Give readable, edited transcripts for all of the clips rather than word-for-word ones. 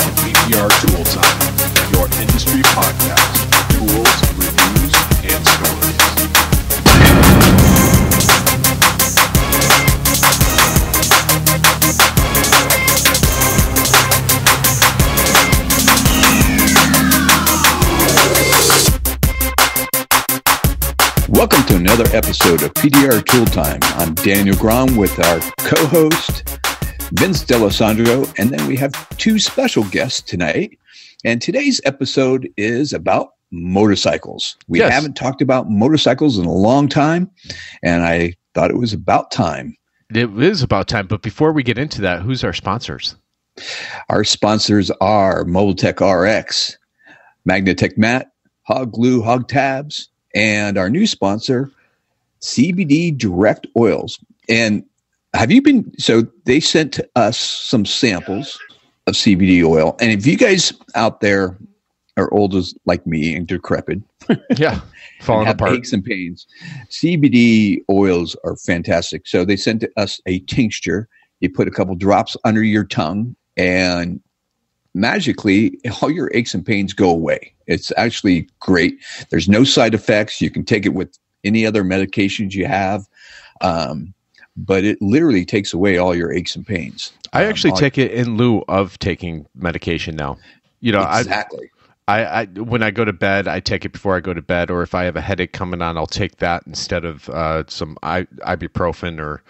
and PDR Tool Time, your industry podcast, tools, reviews, and stories. Welcome to another episode of PDR Tool Time. I'm Daniel Grom with our co-host, Vince D'Alessandro, and then we have two special guests tonight. And today's episode is about motorcycles. We haven't talked about motorcycles in a long time, and I thought it was about time. It is about time. But before we get into that, who's our sponsors? Our sponsors are Mobile Tech Rx, Magnatek Mat, Hog Glue, Hog Tabs, and our new sponsor, CBD Direct Oils. And so they sent us some samples of CBD oil. And if you guys out there are old as like me and decrepit, falling apart, aches and pains, CBD oils are fantastic. So they sent us a tincture. You put a couple drops under your tongue and magically all your aches and pains go away. It's actually great. There's no side effects. You can take it with any other medications you have. But it literally takes away all your aches and pains. I actually take it in lieu of taking medication now. You know, exactly. I when I go to bed, I take it before I go to bed, or if I have a headache coming on, I'll take that instead of some ibuprofen or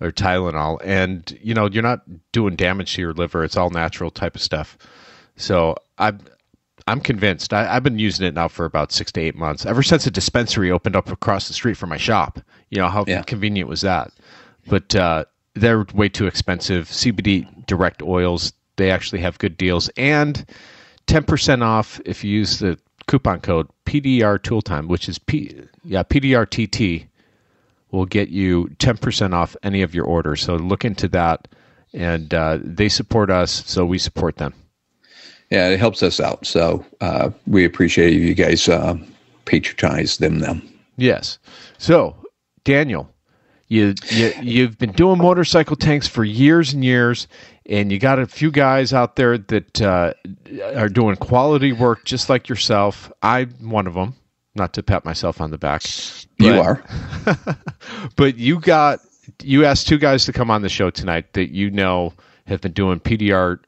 Tylenol. And you know, you're not doing damage to your liver. It's all natural type of stuff. So I'm convinced. I've been using it now for about 6 to 8 months, ever since a dispensary opened up across the street from my shop. You know how convenient was that? But they're way too expensive. CBD direct oils, they actually have good deals. And 10% off if you use the coupon code PDR Tool Time, which is PDRTT, will get you 10% off any of your orders. So look into that. And they support us, so we support them. Yeah, it helps us out. So we appreciate you guys patronize them. Yes. So, Daniel. You've been doing motorcycle tanks for years and years, and you got a few guys out there that are doing quality work just like yourself. I'm one of them, not to pat myself on the back. But, you are. But you asked two guys to come on the show tonight that you know have been doing PDR,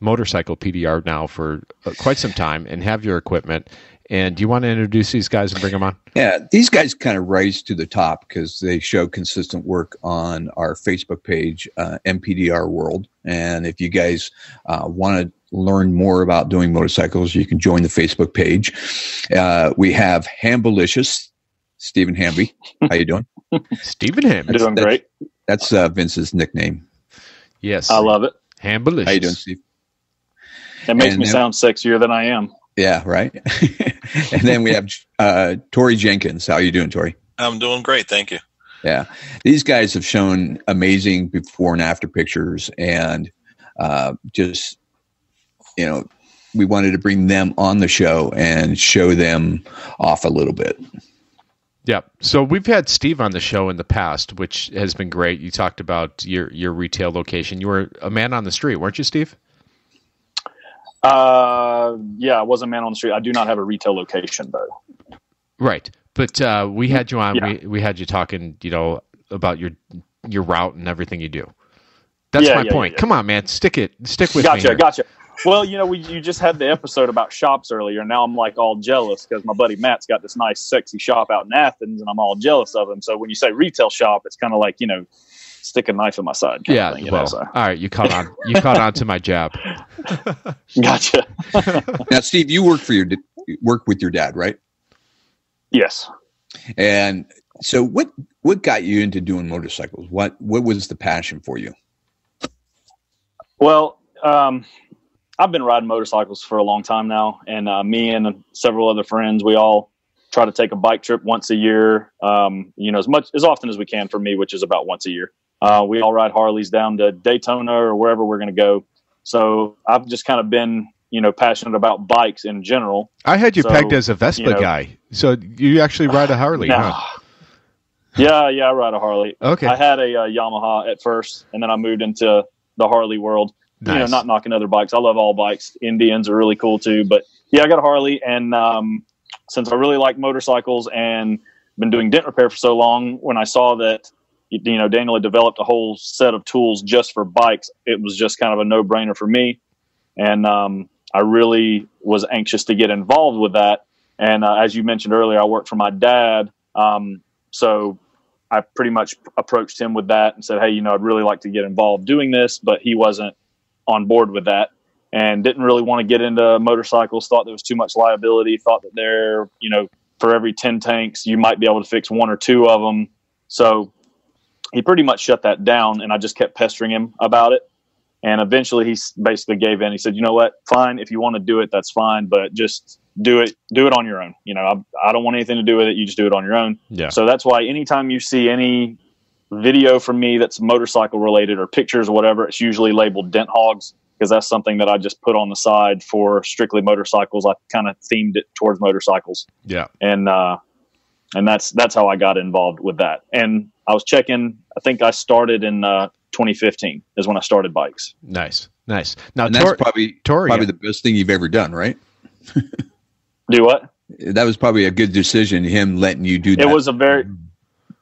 motorcycle PDR now for quite some time and have your equipment. And do you want to introduce these guys and bring them on? Yeah, these guys kind of rise to the top because they show consistent work on our Facebook page, MPDR World. And if you guys want to learn more about doing motorcycles, you can join the Facebook page. We have Hambylisous, Stephen Hamby. How you doing? Stephen Hamby. Doing great. That's Vince's nickname. Yes. I love it. Hambylisous. How you doing, Steve? That makes me sound sexier than I am. Yeah, right. And then we have Tori Jenkins. How are you doing, Tori? I'm doing great. Thank you. Yeah. These guys have shown amazing before and after pictures. And just, you know, we wanted to bring them on the show and show them off a little bit. Yeah. So we've had Steve on the show in the past, which has been great. You talked about your retail location. You were a man on the street, weren't you, Steve? Yeah, I was a man on the street. I do not have a retail location though. Right. But, we had you on, we had you talking, you know, about your route and everything you do. That's my point. Come on, man, stick with me. Gotcha. Well, you know, you just had the episode about shops earlier. Now I'm like all jealous because my buddy Matt's got this nice sexy shop out in Athens and I'm all jealous of him. So when you say retail shop, it's kind of like, you know, stick a knife in my side. Yeah. Thing, well, know, so. All right. You caught on. You caught on to my jab. Gotcha. Now, Steve, you work with your dad, right? Yes. And so, what got you into doing motorcycles? What was the passion for you? Well, I've been riding motorcycles for a long time now, and me and several other friends, we all try to take a bike trip once a year. You know, as often as we can for me, which is about once a year. We all ride Harleys down to Daytona or wherever we're going to go. So I've just kind of been, you know, passionate about bikes in general. I had you pegged as a Vespa guy. So you actually ride a Harley, huh? Yeah, I ride a Harley. Okay. I had a Yamaha at first, and then I moved into the Harley world. Nice. You know, not knocking other bikes. I love all bikes. Indians are really cool too. But yeah, I got a Harley, and since I really like motorcycles and been doing dent repair for so long, when I saw that, you know, Daniel had developed a whole set of tools just for bikes, it was just kind of a no-brainer for me. And I really was anxious to get involved with that. And as you mentioned earlier, I worked for my dad. So I pretty much approached him with that and said, hey, you know, I'd really like to get involved doing this, but he wasn't on board with that and didn't really want to get into motorcycles, thought there was too much liability, thought that there, you know, for every 10 tanks, you might be able to fix one or two of them. So he pretty much shut that down, and I just kept pestering him about it. And eventually he basically gave in. He said, you know what, fine. If you want to do it, that's fine, but just do it on your own. You know, I don't want anything to do with it. You just do it on your own. Yeah. So that's why anytime you see any video from me that's motorcycle related or pictures or whatever, it's usually labeled Dent Hogs, because that's something that I just put on the side for strictly motorcycles. I kind of themed it towards motorcycles. Yeah. And that's how I got involved with that. And I was checking, I think I started in 2015 is when I started bikes. Nice. Nice. Now, and that's probably the best thing you've ever done, right? Do what? That was probably a good decision, him letting you do that.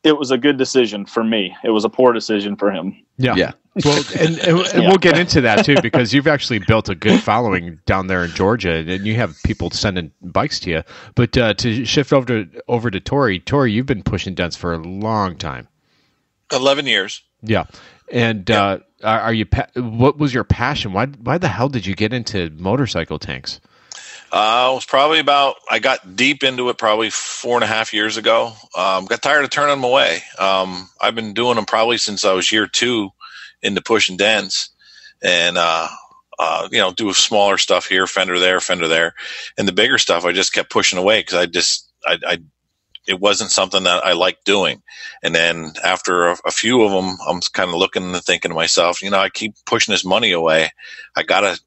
It was a good decision for me. It was a poor decision for him. Yeah. Yeah. Well, and we'll get into that too, because you've actually built a good following down there in Georgia, and you have people sending bikes to you. But to shift over to Tori, you've been pushing dents for a long time. 11 years. Yeah. And yeah. What was your passion? Why the hell did you get into motorcycle tanks? It was probably I got deep into it probably 4.5 years ago. Got tired of turning them away. I've been doing them probably since I was year two into pushing dents, and, you know, do smaller stuff here, fender there. And the bigger stuff I just kept pushing away, because it wasn't something that I liked doing. And then after a few of them, I'm kind of looking and thinking to myself, you know, I keep pushing this money away. I gotta,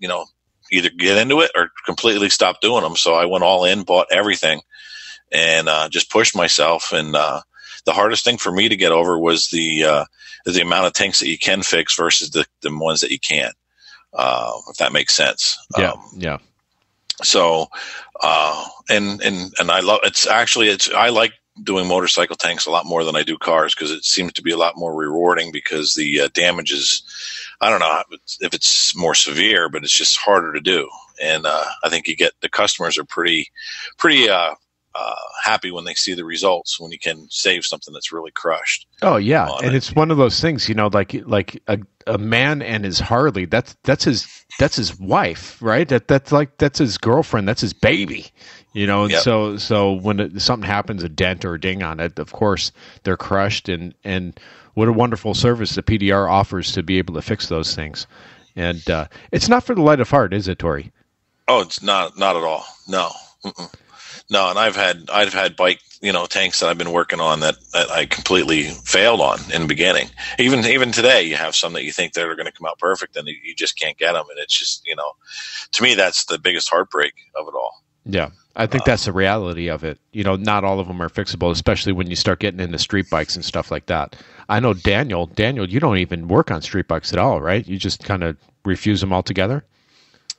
you know, either get into it or completely stop doing them. So I went all in, bought everything, and just pushed myself. And the hardest thing for me to get over was the amount of tanks that you can fix versus the ones that you can't, if that makes sense. Yeah. Yeah. So, and I love, I like doing motorcycle tanks a lot more than I do cars, because it seems to be a lot more rewarding, because the damage is, I don't know if it's more severe, but it's just harder to do. And I think you get, the customers are pretty happy when they see the results, when you can save something that's really crushed. Oh yeah. And it's one of those things, you know, like a man and his Harley, that's his wife, right? That's his girlfriend. That's his baby, you know? And yep. So when something happens, a dent or a ding on it, of course they're crushed, and what a wonderful service the PDR offers to be able to fix those things. And it's not for the light of heart, is it, Tori? Oh, it's not at all. No. Mm-mm. No, and I've had bike, you know, tanks that I've been working on that I completely failed on in the beginning. Even today, you have some that you think that are going to come out perfect, and you just can't get them. And it's just, you know, to me, that's the biggest heartbreak of it all. Yeah, I think that's the reality of it. You know, not all of them are fixable, especially when you start getting into street bikes and stuff like that. I know Daniel, you don't even work on street bikes at all, right? You just kind of refuse them altogether?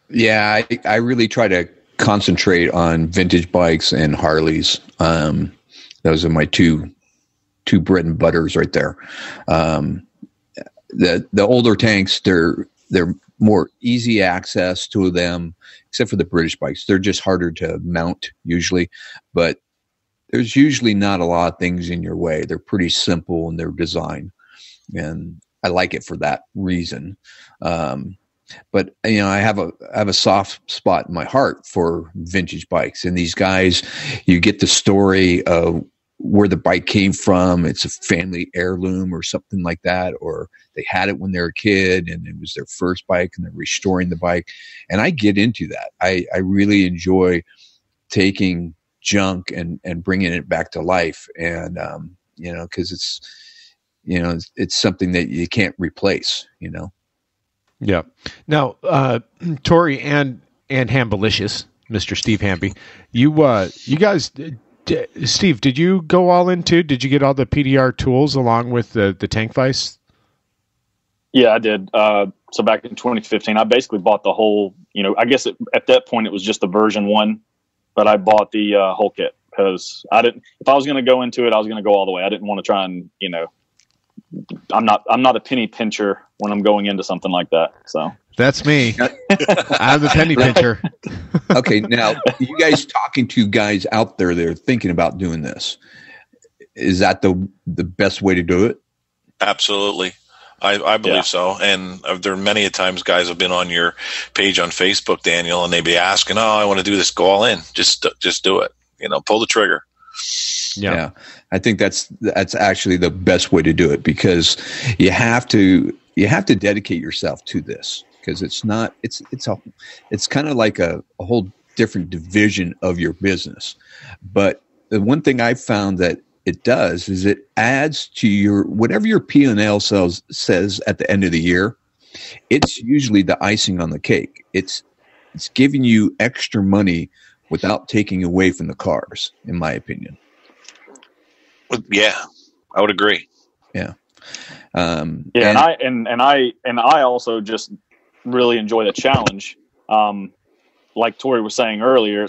Yeah, I really try to concentrate on vintage bikes and Harleys. Those are my two bread and butters right there. The older tanks, they're more easy access to them, except for the British bikes. They're just harder to mount usually, but there's usually not a lot of things in your way. They're pretty simple in their design, and I like it for that reason. But, you know, I have a soft spot in my heart for vintage bikes. And these guys, you get the story of where the bike came from. It's a family heirloom or something like that, or they had it when they were a kid and it was their first bike and they're restoring the bike. And I get into that. I really enjoy taking junk and bringing it back to life. And, you know, because it's, you know, it's something that you can't replace, you know. Yeah. Now, Tori and Hambylisous, Mr. Steve Hamby, you guys, Steve, did you go all in too? Did you get all the PDR tools along with the tank vise? Yeah, I did. So back in 2015, I basically bought the whole, you know, I guess it, at that point it was just the version one, but I bought the whole kit because I didn't, if I was going to go into it, I was going to go all the way. I didn't want to try and, you know, I'm not a penny pincher when I'm going into something like that. So that's me. I'm the penny pincher. Okay. Now you guys talking to guys out there that are thinking about doing this, is that the best way to do it? Absolutely. I believe so. And there are many a times guys have been on your page on Facebook, Daniel, and they'd be asking, oh, I want to do this. Go all in. Just do it. You know, pull the trigger. Yeah. I think that's actually the best way to do it because you have to dedicate yourself to this because it's kind of like a whole different division of your business. But the one thing I've found that it does is it adds to your whatever your P&L says at the end of the year. It's usually the icing on the cake. It's giving you extra money without taking away from the cars, in my opinion. Yeah, I would agree. Yeah. And I also just really enjoy the challenge. Like Tori was saying earlier,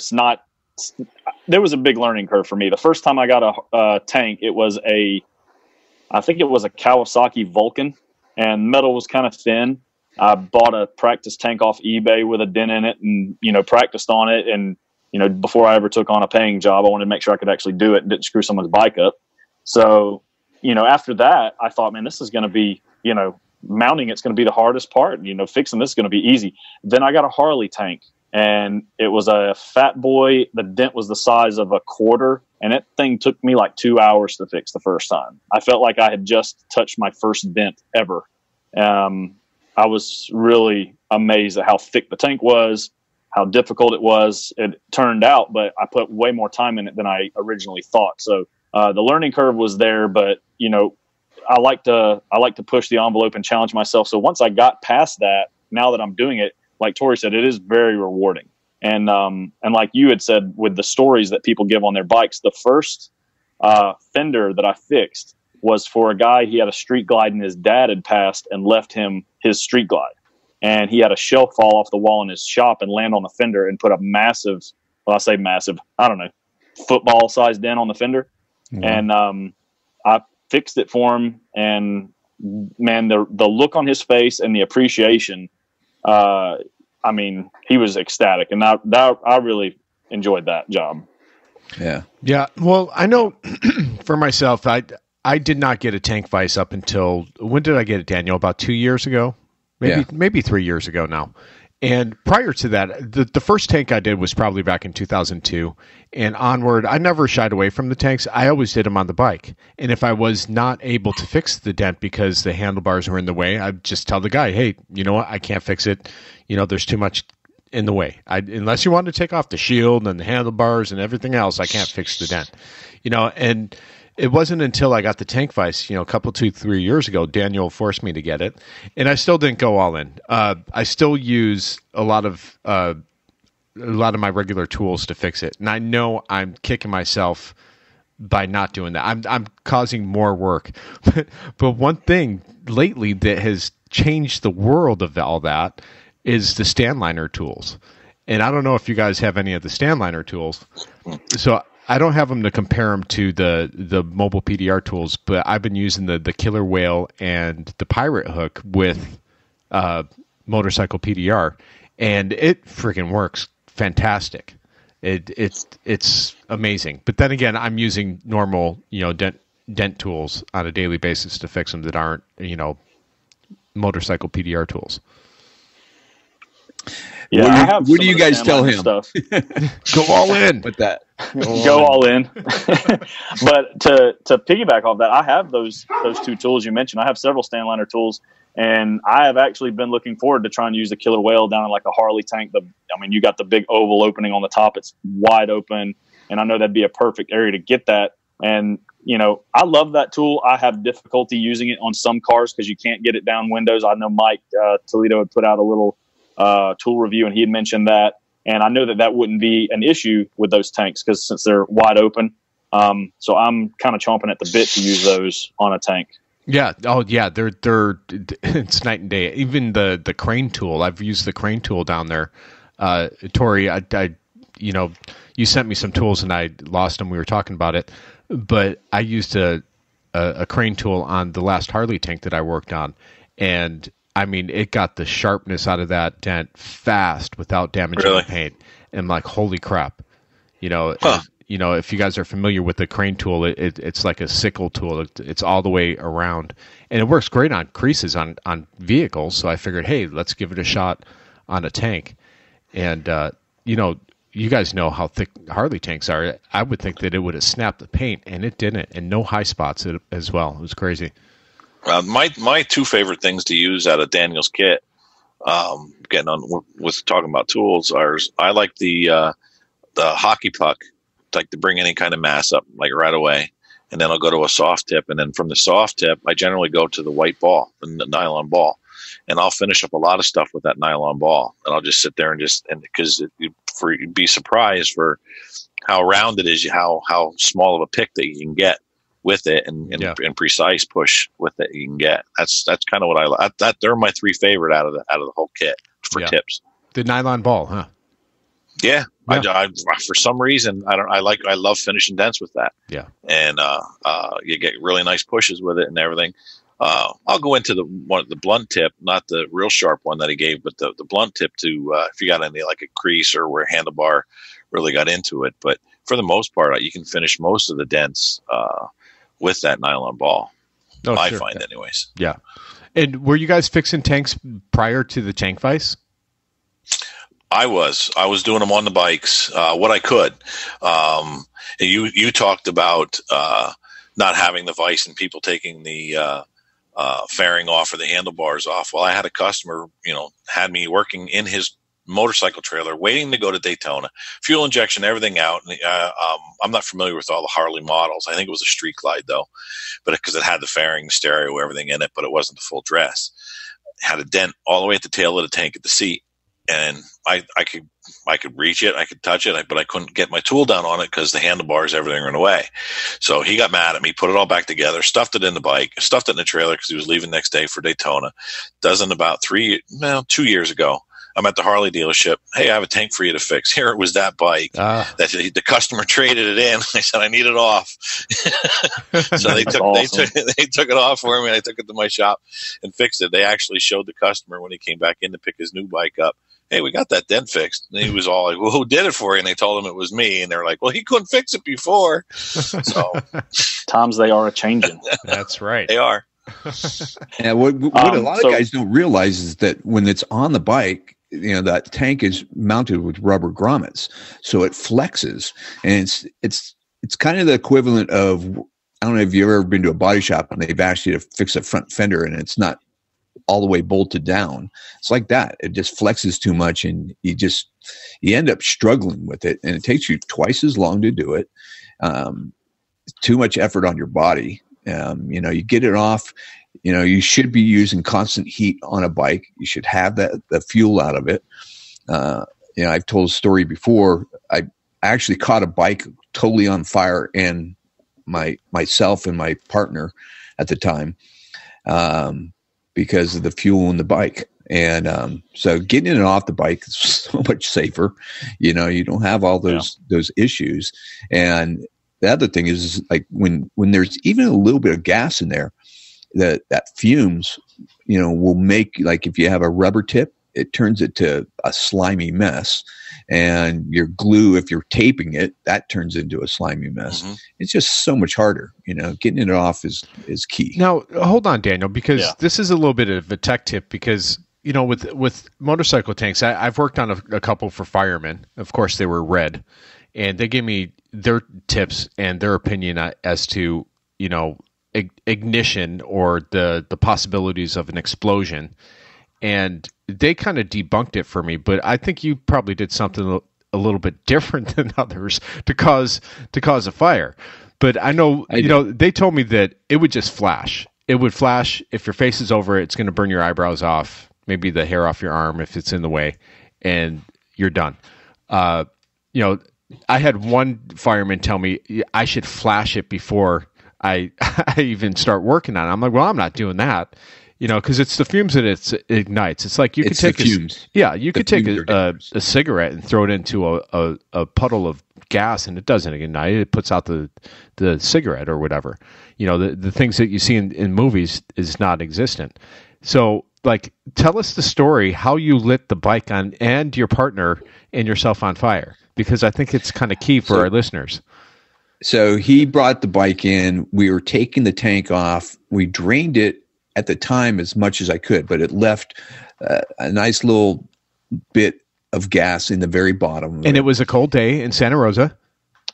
there was a big learning curve for me. The first time I got a tank, I think it was a Kawasaki Vulcan, and metal was kind of thin. I bought a practice tank off eBay with a dent in it and, you know, practiced on it. And, you know, before I ever took on a paying job, I wanted to make sure I could actually do it and didn't screw someone's bike up. So, you know, after that, I thought, man, this is going to be, you know, mounting it's going to be the hardest part. You know, fixing this is going to be easy. Then I got a Harley tank. And it was a Fat Boy. The dent was the size of a quarter. And that thing took me like 2 hours to fix the first time. I felt like I had just touched my first dent ever. I was really amazed at how thick the tank was, how difficult it was. It turned out, but I put way more time in it than I originally thought. So the learning curve was there, but, you know, I like to push the envelope and challenge myself. So once I got past that, now that I'm doing it, like Tori said, it is very rewarding. And like you had said, with the stories that people give on their bikes, the first fender that I fixed was for a guy. He had a Street Glide and his dad had passed and left him his Street Glide. And he had a shelf fall off the wall in his shop and land on the fender and put a massive, well, I say massive, I don't know, football-sized dent on the fender. Mm-hmm. And I fixed it for him. And, man, the look on his face and the appreciation, I mean, he was ecstatic, and I really enjoyed that job. Yeah. Well, I know for myself, I did not get a tank vise up until, when did I get it, Daniel? About 2 years ago, maybe 3 years ago now. And prior to that, the first tank I did was probably back in 2002, and onward, I never shied away from the tanks. I always did them on the bike. And if I was not able to fix the dent because the handlebars were in the way, I'd just tell the guy, hey, you know what? I can't fix it. You know, there's too much in the way. Unless you want to take off the shield and the handlebars and everything else, I can't fix the dent, you know, and it wasn't until I got the tank vise, you know, a couple, 2-3 years ago, Daniel forced me to get it, and I still didn't go all in. I still use a lot of my regular tools to fix it, and I know I'm kicking myself by not doing that. I'm causing more work, but one thing lately that has changed the world of all that is the Standliner tools, and I don't know if you guys have any of the Standliner tools, so. I don't have them to compare them to the mobile PDR tools, but I've been using the Killer Whale and the Pirate Hook with motorcycle PDR, and it freaking works fantastic. It's amazing. But then again, I'm using normal, you know, dent tools on a daily basis to fix them that aren't, you know, motorcycle PDR tools. Yeah, what do you guys tell him? Stuff. Go all in with that. Go all in. But to piggyback off that, I have those two tools you mentioned. I have several Standliner tools, and I have actually been looking forward to trying to use the Killer Whale down in like a Harley tank. You got the big oval opening on the top; it's wide open, and I know that'd be a perfect area to get that. And you know, I love that tool. I have difficulty using it on some cars because you can't get it down windows. I know Mike Toledo had put out a little tool review, and he had mentioned that, and I know that wouldn't be an issue with those tanks because since they're wide open, so I'm kind of chomping at the bit to use those on a tank. Yeah. Oh, yeah. It's night and day. Even the crane tool. I've used the crane tool down there. Tori, you sent me some tools and I lost them. We were talking about it, but I used a crane tool on the last Harley tank that I worked on, and I mean, it got the sharpness out of that dent fast without damaging the paint. And I'm like, holy crap, if you guys are familiar with the crane tool, it's like a sickle tool. It's all the way around, and it works great on creases on vehicles. So I figured, hey, let's give it a shot on a tank. And you guys know how thick Harley tanks are. I would think that it would have snapped the paint, and it didn't, and no high spots as well. It was crazy. My two favorite things to use out of Daniel's kit, getting on with talking about tools, are I like the hockey puck, like to bring any kind of mass up like right away, and then I'll go to a soft tip, and then from the soft tip I generally go to the white ball and the nylon ball, and I'll finish up a lot of stuff with that nylon ball, and I'll just sit there and because you'd be surprised for how round it is, how small of a pick that you can get with it, and precise push with it you can get. That's kind of what I like. That they're my three favorite out of the whole kit for tips. The nylon ball, huh? Yeah. I for some reason I love finishing dents with that. Yeah. And you get really nice pushes with it and everything. I'll go into the blunt tip, not the real sharp one that he gave, but the blunt tip to if you got any like a crease or where handlebar really got into it. But for the most part, you can finish most of the dents with that nylon ball. I find anyways. Yeah. And were you guys fixing tanks prior to the tank vise? I was doing them on the bikes, what I could. You talked about not having the vise and people taking the fairing off or the handlebars off. Well, I had a customer, had me working in his motorcycle trailer, waiting to go to Daytona, fuel injection, everything out. And I'm not familiar with all the Harley models. I think it was a Street Glide though, but because it had the fairing, the stereo, everything in it, but it wasn't the full dress. It had a dent all the way at the tail of the tank at the seat. And I could reach it, I could touch it, but I couldn't get my tool down on it because the handlebars, everything ran away. So he got mad at me, put it all back together, stuffed it in the bike, stuffed it in the trailer because he was leaving the next day for Daytona. 2 years ago, I'm at the Harley dealership. Hey, I have a tank for you to fix. Here it was that bike that the customer traded it in. I said, I need it off. So they took it off for me. I took it to my shop and fixed it. They actually showed the customer when he came back in to pick his new bike up. Hey, we got that dent fixed. And he was all like, well, who did it for you? And they told him it was me. And they're like, well, he couldn't fix it before. So times they are a-changing. That's right. They are. And what a lot of guys don't realize is that when it's on the bike, that tank is mounted with rubber grommets. So it flexes. And it's kind of the equivalent of, I don't know if you've ever been to a body shop and they've asked you to fix a front fender and it's not all the way bolted down. It's like that. It just flexes too much and you end up struggling with it, and it takes you twice as long to do it. Too much effort on your body. You get it off, you should be using constant heat on a bike. You should have the fuel out of it. I've told a story before. I actually caught a bike totally on fire, and myself and my partner at the time, because of the fuel in the bike. And so getting in and off the bike is so much safer. You don't have all those issues. And the other thing is like when there's even a little bit of gas in there, that fumes, will make, like if you have a rubber tip, it turns it to a slimy mess. And your glue, if you're taping it, that turns into a slimy mess. Mm-hmm. It's just so much harder. Getting it off is key. Now, hold on, Daniel, because this is a little bit of a tech tip because, with motorcycle tanks, I've worked on a couple for firemen. Of course, they were red. And they gave me their tips and their opinion as to, ignition or the possibilities of an explosion. And they kind of debunked it for me, but I think you probably did something a little bit different than others to cause a fire. But I know, they told me that it would just flash. It would flash. If your face is over it, it's going to burn your eyebrows off, maybe the hair off your arm if it's in the way, and you're done. I had one fireman tell me I should flash it before I even start working on it. I'm like, well, I'm not doing that, you know, because it's the fumes that it ignites. It's like you could take a cigarette and throw it into a puddle of gas, and it doesn't ignite. It puts out the cigarette or whatever. You know, the things that you see in movies is non-existent. So, like, tell us the story, how you lit the bike on and your partner and yourself on fire, because I think it's kind of key for our listeners. So he brought the bike in. We were taking the tank off. We drained it at the time as much as I could, but it left a nice little bit of gas in the very bottom. And it was a cold day in Santa Rosa.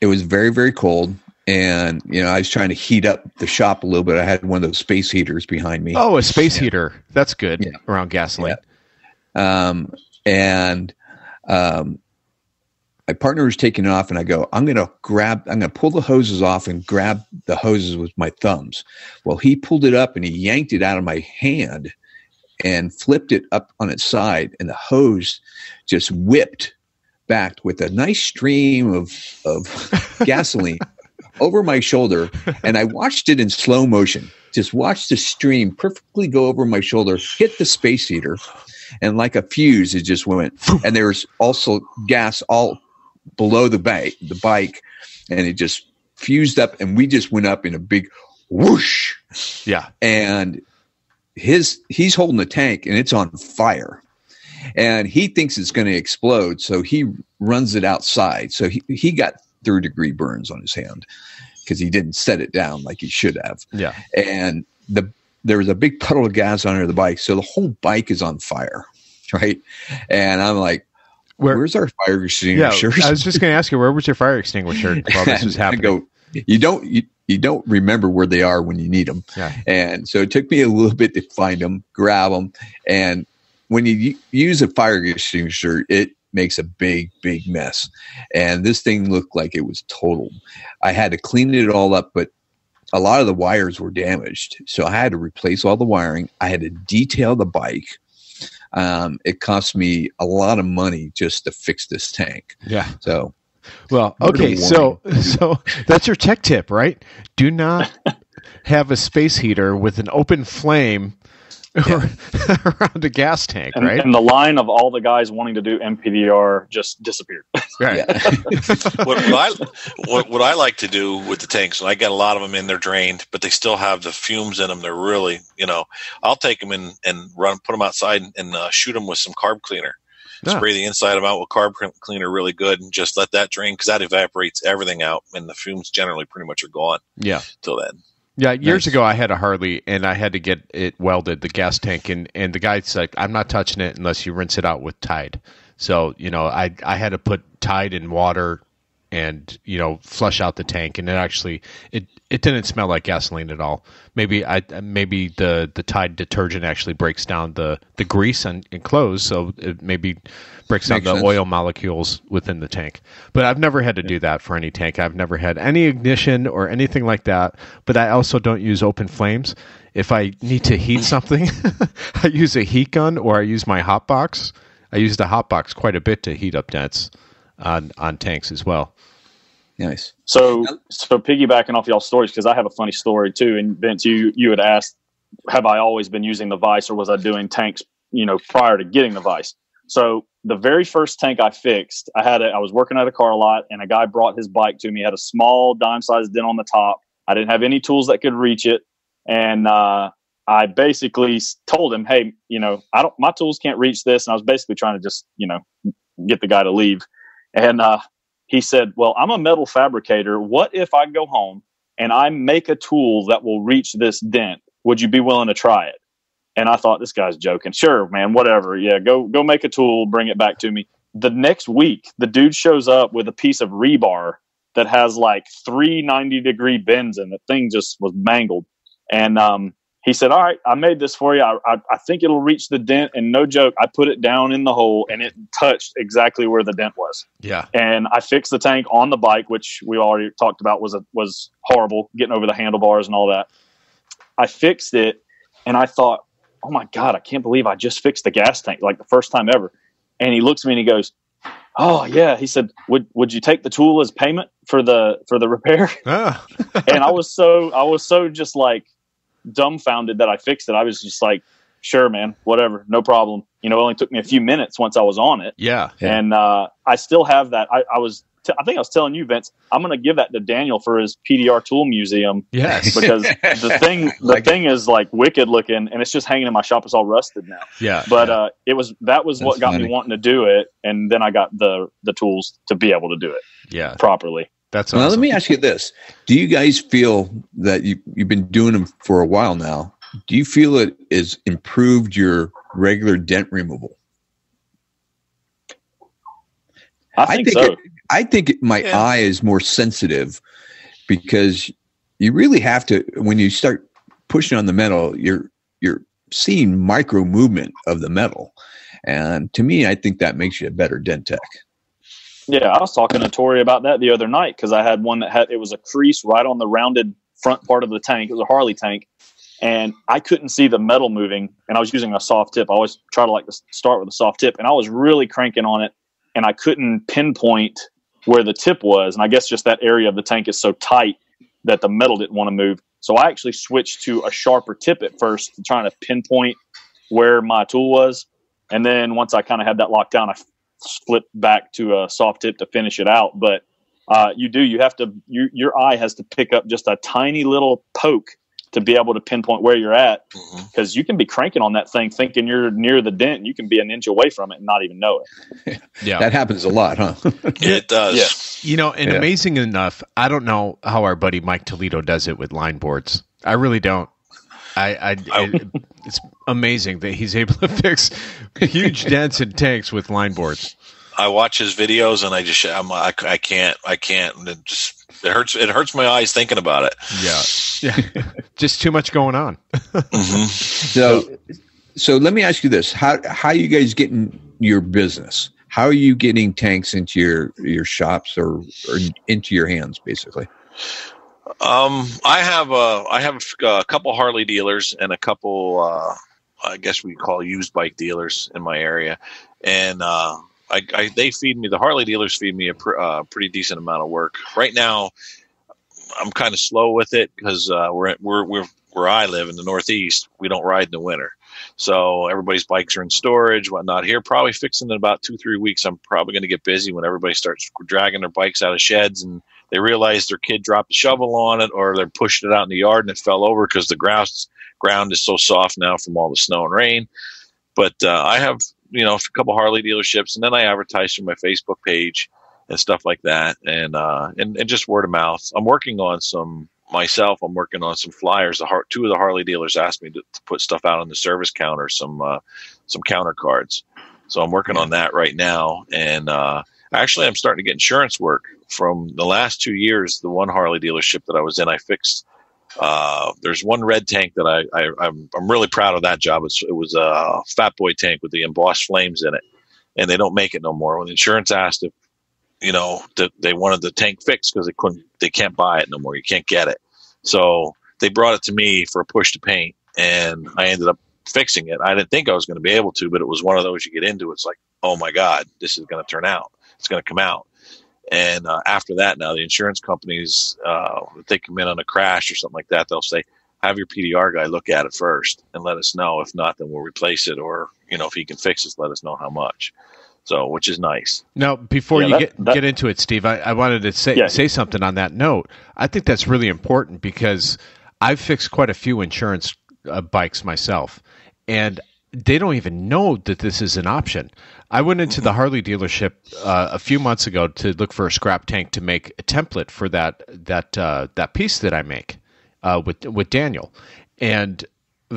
It was very, very cold. And, you know, I was trying to heat up the shop a little bit. I had one of those space heaters behind me. Oh, a space heater. That's good around gasoline. Yeah. My partner was taking it off, and I go, I'm going to pull the hoses off and grab the hoses with my thumbs. Well, he pulled it up and he yanked it out of my hand and flipped it up on its side, and the hose just whipped back with a nice stream of gasoline over my shoulder. And I watched it in slow motion, just watched the stream perfectly go over my shoulder, hit the space heater, and like a fuse, it just went. And there was also gas all below the bike, and it just fused up, and we just went up in a big whoosh. Yeah. And he's holding the tank, and it's on fire, and he thinks it's going to explode, so he runs it outside. So he got 3rd-degree burns on his hand because he didn't set it down like he should have. Yeah. And there was a big puddle of gas under the bike, so the whole bike is on fire, right? And I'm like, where's our fire extinguisher? Yeah, I was just going to ask you, where was your fire extinguisher while this was happening? I go, you don't remember where they are when you need them. Yeah. And so it took me a little bit to find them, grab them. And when you use a fire extinguisher, it makes a big, big mess. And this thing looked like it was total. I had to clean it all up, but a lot of the wires were damaged. So I had to replace all the wiring. I had to detail the bike. It cost me a lot of money just to fix this tank. Yeah. So, well, okay. So that's your tech tip, right? Do not have a space heater with an open flame around the gas tank, right? And the line of all the guys wanting to do MPDR just disappeared. Right. Yeah. What I like to do with the tanks, and I got a lot of them in, they're drained, but they still have the fumes in them. They're really, you know, I'll take them and run, put them outside and shoot them with some carb cleaner. Yeah. Spray the inside of them out with carb cleaner really good, and just let that drain, because that evaporates everything out, and the fumes generally pretty much are gone. Yeah. Till then. Yeah, years ago I had a Harley, and I had to get it welded, the gas tank, and the guy's like, I'm not touching it unless you rinse it out with Tide. So, you know, I had to put Tide in water and, you know, flush out the tank, and it actually it didn't smell like gasoline at all. Maybe the Tide detergent actually breaks down the grease and clothes, so it maybe breaks down the oil molecules within the tank. But I've never had to do that for any tank. I've never had any ignition or anything like that. But I also don't use open flames. If I need to heat something, I use a heat gun, or I use my hot box. I use the hot box quite a bit to heat up dents on tanks as well. Nice. So piggybacking off y'all's stories, because I have a funny story too. And Vince, you had asked, have I always been using the vise, or was I doing tanks, you know, prior to getting the vise? So the very first tank I fixed, I was working at a car lot, and a guy brought his bike to me. It had a small dime-sized dent on the top. I didn't have any tools that could reach it, and I basically told him, "Hey, you know, my tools can't reach this," and I was basically trying to just, you know, get the guy to leave, and he said, "Well, I'm a metal fabricator. What if I go home and I make a tool that will reach this dent? Would you be willing to try it?" And I thought, this guy's joking. Sure, man, whatever. Yeah, go make a tool, bring it back to me. The next week, the dude shows up with a piece of rebar that has like 390-degree bends in it. The thing just was mangled. And he said, "All right, I made this for you. I think it'll reach the dent." And no joke, I put it down in the hole, and it touched exactly where the dent was. Yeah. And I fixed the tank on the bike, which we already talked about was horrible, getting over the handlebars and all that. I fixed it, and I thought, "Oh my God, I can't believe I just fixed the gas tank, like the first time ever." And he looks at me and he goes, oh yeah, he said, would you take the tool as payment for the repair? Oh. And I was so just like dumbfounded that I fixed it. I was just like, sure, man, whatever, no problem. You know, it only took me a few minutes once I was on it. Yeah. Yeah. And I still have that. I think I was telling you, Vince, I'm going to give that to Daniel for his PDR tool museum. Yes. Because the thing is like wicked looking, and it's just hanging in my shop. It's all rusted now. Yeah. But yeah. That's what got me wanting to do it. And then I got the tools to be able to do it properly. That's awesome. Now, let me ask you this. Do you guys feel that you've been doing them for a while now? Do you feel it has improved your regular dent removal? I think so. I think my eye is more sensitive, because you really have to, when you start pushing on the metal, you're seeing micro movement of the metal. And to me, I think that makes you a better dent tech. Yeah. I was talking to Tori about that the other night, cause I had one it was a crease right on the rounded front part of the tank. It was a Harley tank, and I couldn't see the metal moving, and I was using a soft tip. I always try to like to start with a soft tip, and I was really cranking on it, and I couldn't pinpoint where the tip was. And I guess just that area of the tank is so tight that the metal didn't want to move. So I actually switched to a sharper tip at first, trying to pinpoint where my tool was. And then once I kind of had that locked down, I flipped back to a soft tip to finish it out. But your eye has to pick up just a tiny little poke to be able to pinpoint where you're at, because you can be cranking on that thing thinking you're near the dent, and you can be an inch away from it and not even know it. Yeah. That happens a lot, huh? It does. Yeah. You know, and amazing enough, I don't know how our buddy Mike Toledo does it with line boards. I really don't. It's amazing that he's able to fix huge dents in tanks with line boards. I watch his videos and I can't. It hurts my eyes thinking about it. Yeah. Just too much going on. Mm-hmm. So let me ask you this. How are you guys getting your business? How are you getting tanks into your shops or into your hands, basically? I have a couple Harley dealers and a couple, I guess we call used bike dealers in my area. And, they feed me. The Harley dealers feed me a pretty decent amount of work right now. I'm kind of slow with it because we're where I live in the Northeast. We don't ride in the winter, so everybody's bikes are in storage, whatnot. Here, probably fixing in about 2-3 weeks. I'm probably going to get busy when everybody starts dragging their bikes out of sheds and they realize their kid dropped the shovel on it, or they're pushing it out in the yard and it fell over because the ground is so soft now from all the snow and rain. But I have, you know, a couple Harley dealerships, and then I advertise through my Facebook page and stuff like that. And just word of mouth. I'm working on some flyers. Two of the Harley dealers asked me to put stuff out on the service counter, some counter cards. So I'm working on that right now. And, actually I'm starting to get insurance work from the last 2 years. The one Harley dealership that I was in, I fixed, there's one red tank that I'm really proud of that job. It was a Fat Boy tank with the embossed flames in it, and they don't make it no more. When the insurance asked if, you know, they wanted the tank fixed because they can't buy it no more. You can't get it. So they brought it to me for a push to paint, and I ended up fixing it. I didn't think I was going to be able to, but it was one of those you get into. It's like, oh my God, this is going to turn out. It's going to come out. And after that, now the insurance companies, if they come in on a crash or something like that, they'll say, have your PDR guy look at it first and let us know. If not, then we'll replace it. Or, you know, if he can fix it, let us know how much. So, which is nice. Now, before you get into it, Steve, I wanted to say something on that note. I think that's really important, because I've fixed quite a few insurance bikes myself, and they don't even know that this is an option. I went into the Harley dealership a few months ago to look for a scrap tank to make a template for that piece that I make with Daniel. And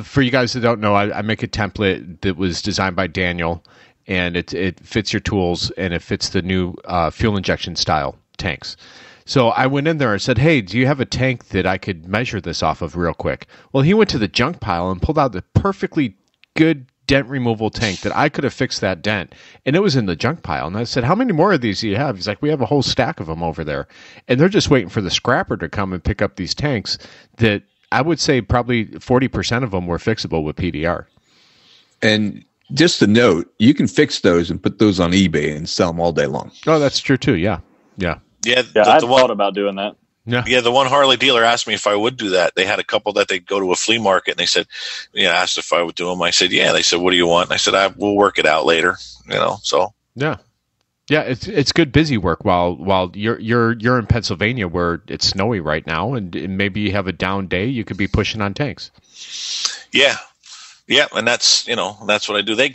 for you guys that don't know, I make a template that was designed by Daniel, and it fits your tools, and it fits the new fuel injection style tanks. So I went in there and said, hey, do you have a tank that I could measure this off of real quick? Well, he went to the junk pile and pulled out the perfectly good dent removal tank that I could have fixed that dent, and it was in the junk pile. And I said, how many more of these do you have? He's like, we have a whole stack of them over there, and they're just waiting for the scrapper to come and pick up these tanks that I would say probably 40% of them were fixable with PDR. And just a note, you can fix those and put those on eBay and sell them all day long. Oh, that's true too. Yeah. Yeah. Yeah. I thought about doing that. Yeah. Yeah. The one Harley dealer asked me if I would do that. They had a couple that they'd go to a flea market and they said, asked if I would do them. I said, yeah. They said, what do you want? And I said, we'll work it out later, so. Yeah. Yeah. It's good busy work while you're in Pennsylvania where it's snowy right now and maybe you have a down day, you could be pushing on tanks. Yeah. Yeah, and that's what I do. The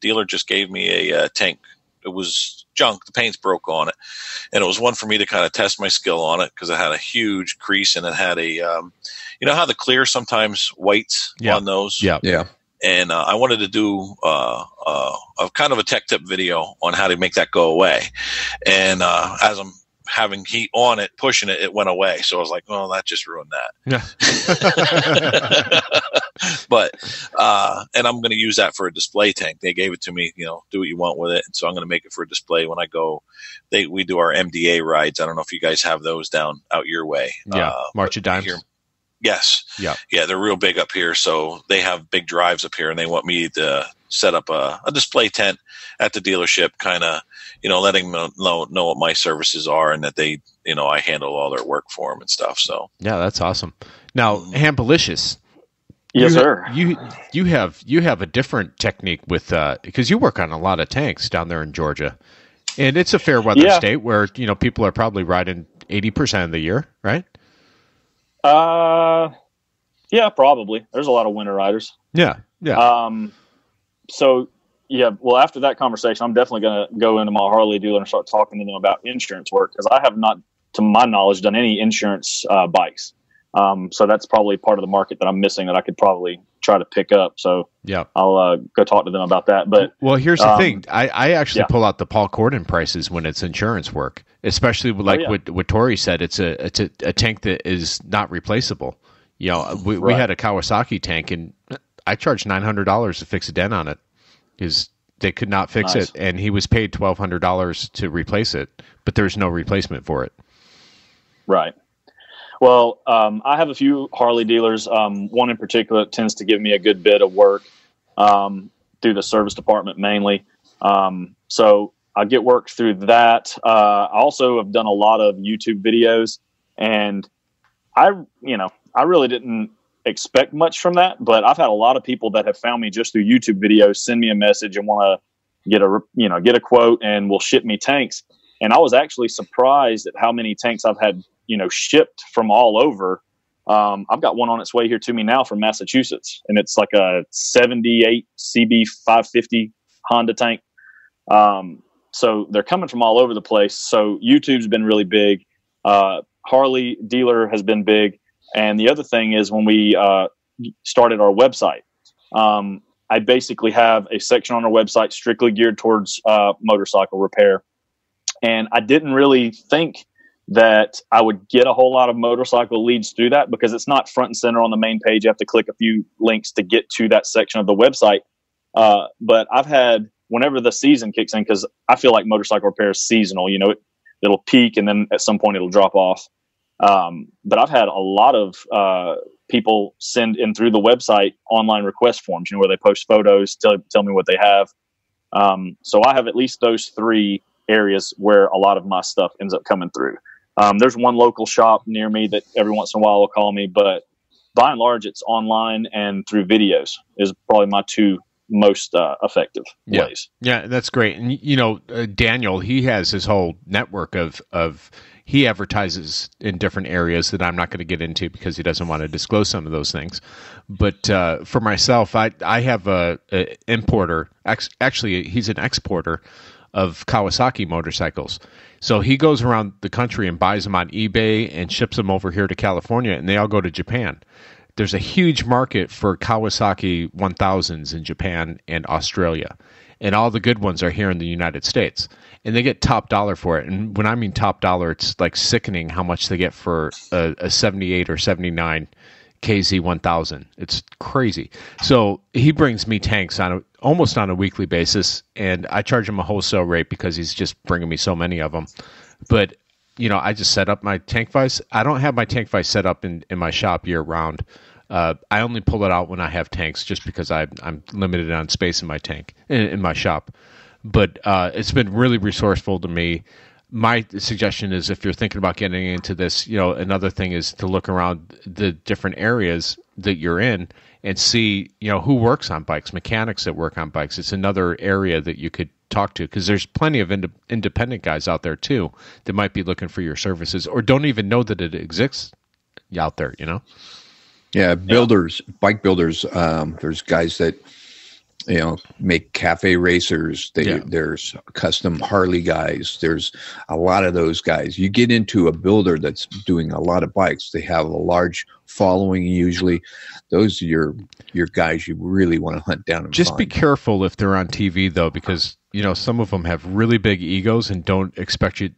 dealer just gave me a tank. It was junk. The paint's broke on it, and it was one for me to kind of test my skill on it because it had a huge crease and it had a, how the clear sometimes whites on those. Yeah, yeah. And I wanted to do a kind of a tech tip video on how to make that go away. And as I'm having heat on it, pushing it, it went away. So I was like, well, that just ruined that. Yeah. And I'm going to use that for a display tank. They gave it to me, do what you want with it. And so I'm going to make it for a display when I go, we do our MDA rides. I don't know if you guys have those down out your way. Yeah. March of Dimes. Here, yes. Yeah. Yeah. They're real big up here. So they have big drives up here and they want me to set up a display tent at the dealership, kind of, letting them know what my services are and that they, I handle all their work for them and stuff. So yeah, that's awesome. Now, Hambylisous. Yes, sir. You have a different technique with, because you work on a lot of tanks down there in Georgia, and it's a fair weather state where, people are probably riding 80% of the year, right? Yeah, probably. There's a lot of winter riders. Yeah. Yeah. So yeah, well, after that conversation, I'm definitely going to go into my Harley dealer and start talking to them about insurance work because I have not, to my knowledge, done any insurance bikes. So that's probably part of the market that I'm missing that I could probably try to pick up. So yeah, I'll go talk to them about that. But well, here's the thing: I actually pull out the Paul Cordon prices when it's insurance work, especially what Tori said. It's a tank that is not replaceable. We had a Kawasaki tank and I charged $900 to fix a dent on it because they could not fix it. And he was paid $1,200 to replace it, but there's no replacement for it. Right. Well, I have a few Harley dealers. One in particular tends to give me a good bit of work through the service department mainly. So I get work through that. I also have done a lot of YouTube videos and I really didn't expect much from that, but I've had a lot of people that have found me just through YouTube videos, send me a message and want to get a quote and will ship me tanks. And I was actually surprised at how many tanks I've had, shipped from all over. I've got one on its way here to me now from Massachusetts and it's like a 78 CB 550 Honda tank. So they're coming from all over the place. So YouTube's been really big. Harley dealer has been big. And the other thing is when we started our website, I basically have a section on our website strictly geared towards motorcycle repair. And I didn't really think that I would get a whole lot of motorcycle leads through that because it's not front and center on the main page. You have to click a few links to get to that section of the website. But I've had, whenever the season kicks in, because I feel like motorcycle repair is seasonal, it'll peak and then at some point it'll drop off. But I've had a lot of people send in through the website online request forms, where they post photos, tell me what they have. So I have at least those three areas where a lot of my stuff ends up coming through. There's one local shop near me that every once in a while will call me, but by and large, it's online and through videos is probably my two most effective ways. Yeah, that's great. And, Daniel, he has his whole network of he advertises in different areas that I'm not going to get into because he doesn't want to disclose some of those things. But for myself, I have a importer. Actually, he's an exporter of Kawasaki motorcycles. So he goes around the country and buys them on eBay and ships them over here to California, and they all go to Japan. There's a huge market for Kawasaki 1000s in Japan and Australia. And all the good ones are here in the United States. And they get top dollar for it. And when I mean top dollar, it's like sickening how much they get for a 78 or 79 KZ 1000. It's crazy. So he brings me tanks almost on a weekly basis. And I charge him a wholesale rate because he's just bringing me so many of them. But, I just set up my tank vise. I don't have my tank vise set up in my shop year round. I only pull it out when I have tanks, just because I'm limited on space in my tank, in my shop. But it's been really resourceful to me. My suggestion is, if you're thinking about getting into this, you know, another thing is to look around the different areas that you're in and see, you know, who works on bikes, mechanics that work on bikes. It's another area that you could talk to, because there's plenty of independent guys out there too that might be looking for your services or don't even know that it exists out there, you know? Yeah, builders, yeah. Bike builders. There's guys that, you know, make cafe racers. There's custom Harley guys. There's a lot of those guys. You get into a builder that's doing a lot of bikes. They have a large following usually. Those are your guys you really want to hunt down. And just be careful if they're on TV though, because you know some of them have really big egos and don't expect you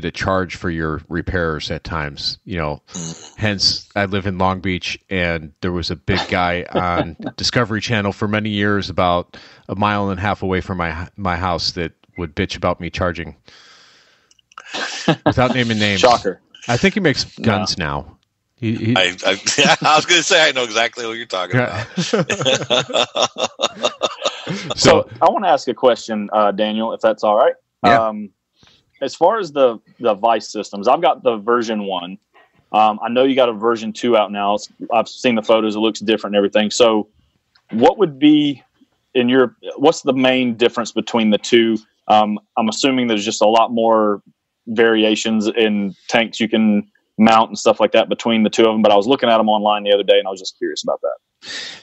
to charge for your repairs at times. You know, hence I live in Long Beach, and there was a big guy on Discovery Channel for many years, about a mile and a half away from my house, that would bitch about me charging. Without naming names, shocker. I think he makes guns now. I was going to say, I know exactly what you're talking about. So I want to ask a question, Daniel, if that's all right. Yeah. As far as the Vice systems, I've got the version 1. I know you got a version 2 out now. I've seen the photos. It looks different and everything. So what would be what's the main difference between the two? I'm assuming there's just a lot more variations in tanks you can mount and stuff like that between the two of them, but I was looking at them online the other day and I was just curious about that.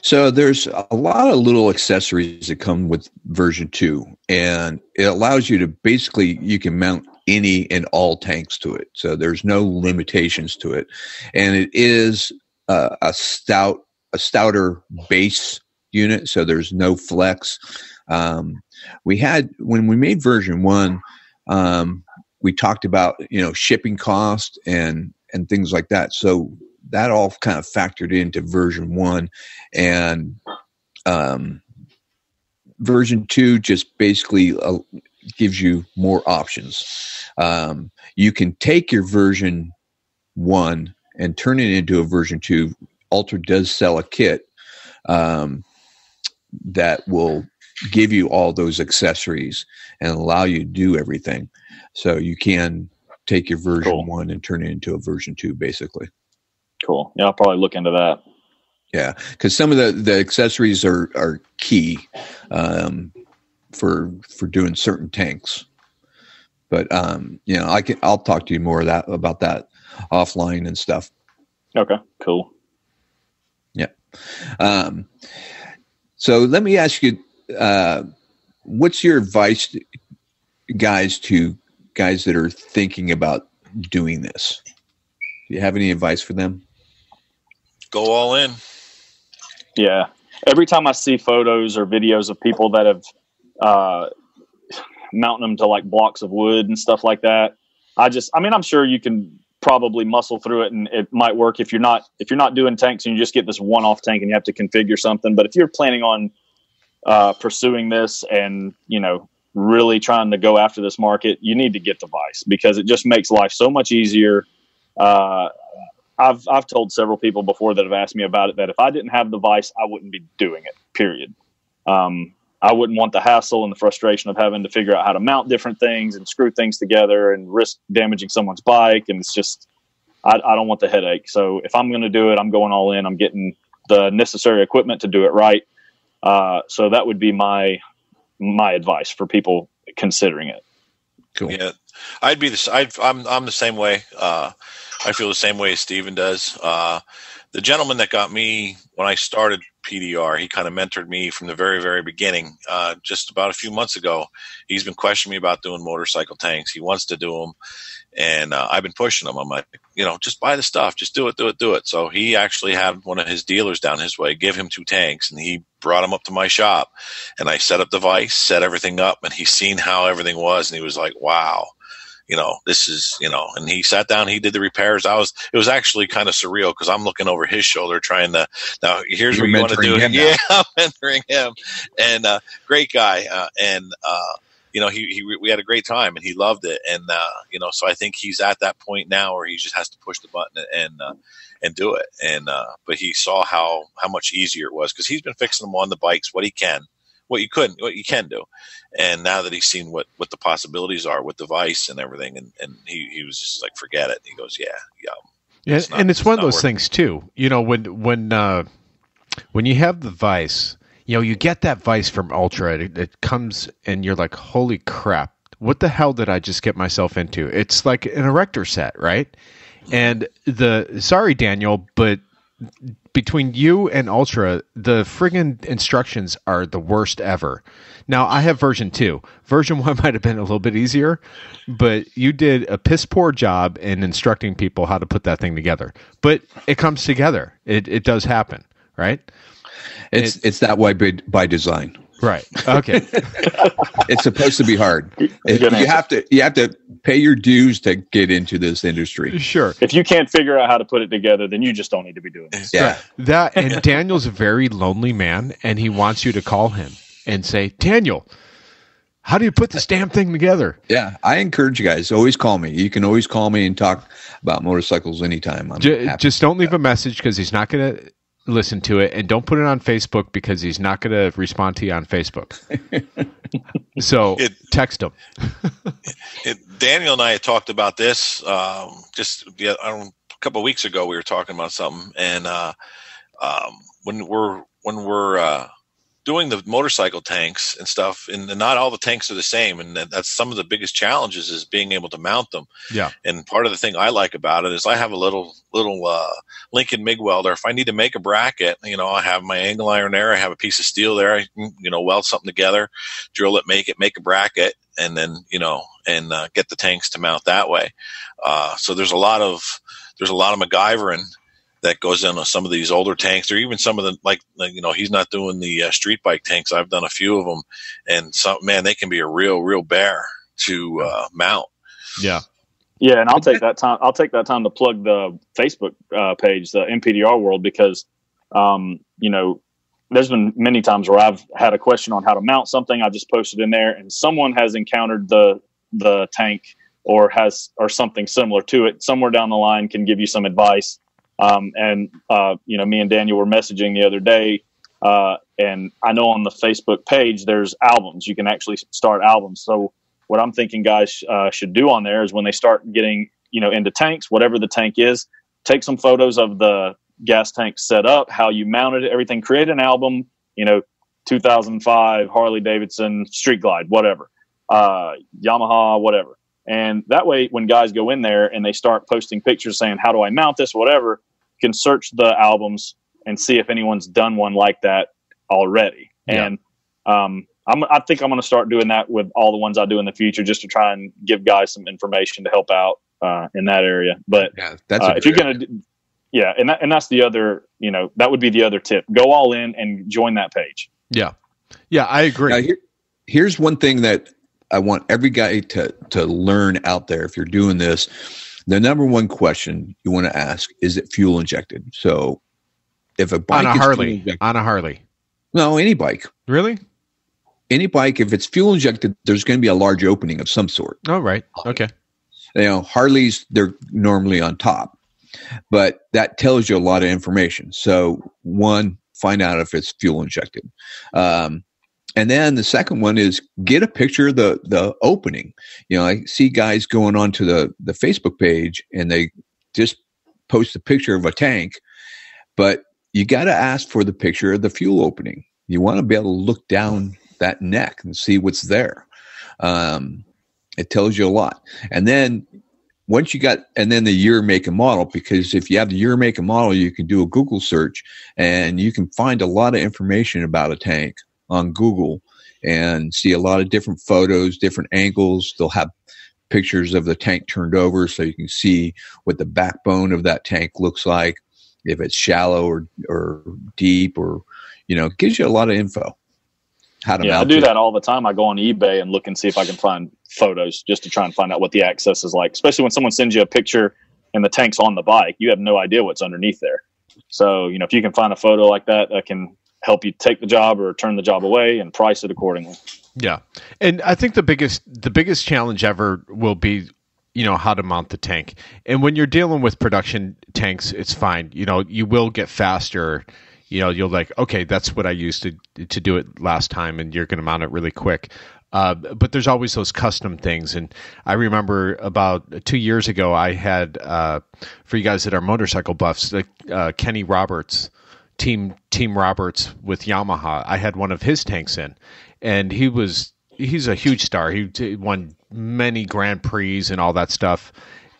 So there's a lot of little accessories that come with version 2, and it allows you to you can mount any and all tanks to it. So there's no limitations to it. And it is a stouter base unit. So there's no flex. When we made version 1, we talked about, you know, shipping cost and things like that. So that all kind of factored into version 1, and version 2 just basically gives you more options. You can take your version 1 and turn it into a version 2. Ultra does sell a kit that will give you all those accessories and allow you to do everything. So you can take your version 1 and turn it into a version 2, basically. Cool. Yeah, I'll probably look into that. Yeah, because some of the accessories are key for doing certain tanks. But you know, I'll talk to you more about that offline and stuff. Okay. Cool. Yeah. So let me ask you, what's your advice to guys that are thinking about doing this? Do you have any advice for them? Go all in. Yeah. Every time I see photos or videos of people that have mounted them to like blocks of wood and stuff like that, I'm sure you can probably muscle through it and it might work if you're not doing tanks and you just get this one-off tank and you have to configure something. But if you're planning on pursuing this and, you know, really trying to go after this market, you need to get the Vice, because it just makes life so much easier. I've told several people before that have asked me about it that if I didn't have the Vice, I wouldn't be doing it, period. I wouldn't want the hassle and the frustration of having to figure out how to mount different things and screw things together and risk damaging someone's bike. And it's just, I don't want the headache. So if I'm going to do it, I'm going all in. I'm getting the necessary equipment to do it right. So that would be my advice for people considering it. Cool. Yeah, I'm the same way. I feel the same way as Stephen does. The gentleman that got me when I started PDR, he kind of mentored me from the very, very beginning. Just about a few months ago, he's been questioning me about doing motorcycle tanks. He wants to do them, and I've been pushing him. I'm like, you know, just buy the stuff, just do it. So he actually had one of his dealers down his way give him 2 tanks, and he brought them up to my shop, and I set up the Vice, set everything up, and he's seen how everything was, and he was like, wow. You know, this is, you know, and he sat down, he did the repairs. It was actually kind of surreal, because I'm looking over his shoulder trying to, now here's what you want to do. Yeah, I'm mentoring him. And great guy. You know, we had a great time and he loved it. And, you know, so I think he's at that point now where he just has to push the button and and do it. And but he saw how much easier it was, because he's been fixing them on the bikes, what he can, what you couldn't, what you can do. And now that he's seen what the possibilities are with the vice and everything, and he was just like, forget it. And he goes, yeah. It's one of those things too. You know, when you have the vice, you know, you get that vice from Ultra. It comes and you're like, holy crap, what the hell did I just get myself into? It's like an erector set, right? And sorry, Daniel, but between you and Ultra, the friggin' instructions are the worst ever. Now, I have version 2. Version 1 might have been a little bit easier, but you did a piss-poor job in instructing people how to put that thing together. But it comes together. It does happen, right? It's that way by design. Right. Okay. It's supposed to be hard. You have to pay your dues to get into this industry. Sure. If you can't figure out how to put it together, then you just don't need to be doing this. Yeah. That, and Daniel's a very lonely man, and he wants you to call him and say, Daniel, how do you put this damn thing together? Yeah. I encourage you guys, always call me. You can always call me and talk about motorcycles anytime. Just don't leave a message, because he's not going to listen to it, and don't put it on Facebook, because he's not going to respond to you on Facebook. So text him. Daniel and I had talked about this a couple of weeks ago. We were talking about something, and when we're doing the motorcycle tanks and stuff, and not all the tanks are the same, and that's some of the biggest challenges is being able to mount them. Yeah. And part of the thing I like about it is I have a little Lincoln MIG welder. If I need to make a bracket, you know, I have my angle iron there, I have a piece of steel there, I can, you know, weld something together, drill it, make a bracket, and then, you know, and get the tanks to mount that way. So there's a lot of MacGyvering that goes in on some of these older tanks, or even some of the, he's not doing the street bike tanks. I've done a few of them, and they can be a real bear to mount. Yeah. Yeah. And I'll take that time to plug the Facebook page, the MPDR World, because, you know, there's been many times where I've had a question on how to mount something. I just posted in there, and someone has encountered the tank or something similar to it somewhere down the line, can give you some advice. Me and Daniel were messaging the other day, and I know on the Facebook page, there's albums. You can actually start albums. So what I'm thinking guys should do on there is, when they start getting, you know, into tanks, whatever the tank is, take some photos of the gas tank set up, how you mounted it, everything, create an album, you know, 2005 Harley-Davidson, Street Glide, whatever, Yamaha, whatever. And that way, when guys go in there and they start posting pictures saying, how do I mount this, whatever, can search the albums and see if anyone's done one like that already. Yeah. And I think I'm going to start doing that with all the ones I do in the future, just to try and give guys some information to help out in that area. But yeah, that's the other, you know, that would be the other tip. Go all in and join that page. Yeah. Yeah, I agree. Now, here's one thing that I want every guy to learn out there. If you're doing this, the number one question you want to ask, is it fuel injected? So if a bike on a Harley, no, any bike, really, any bike, if it's fuel injected, there's going to be a large opening of some sort. Oh, right. Okay. You know, Harleys, they're normally on top, but that tells you a lot of information. So one, find out if it's fuel injected. And then the second one is, get a picture of the opening. You know, I see guys going onto the Facebook page, and they just post a picture of a tank, but you got to ask for the picture of the fuel opening. You want to be able to look down that neck and see what's there. It tells you a lot. And then once you got, and then the year, make, and model, because if you have the year, make, and model, you can do a Google search, and you can find a lot of information about a tank on Google, and see a lot of different photos, different angles. They'll have pictures of the tank turned over, so you can see what the backbone of that tank looks like, if it's shallow or deep, or, you know, it gives you a lot of info. I do that all the time. I go on eBay and look and see if I can find photos, just to try and find out what the access is like, especially when someone sends you a picture and the tank's on the bike. You have no idea what's underneath there. So, you know, if you can find a photo like that, I can help you take the job or turn the job away and price it accordingly. Yeah. And I think the biggest challenge ever will be you know, how to mount the tank. And when you're dealing with production tanks, it's fine. You know, you will get faster. You know, you'll like, okay, that's what I used to do it last time, and you're going to mount it really quick. But there's always those custom things. And I remember about 2 years ago, I had, for you guys that are motorcycle buffs, Kenny Roberts, Team Roberts with Yamaha, I had one of his tanks in, and he's a huge star. He won many Grand Prix and all that stuff.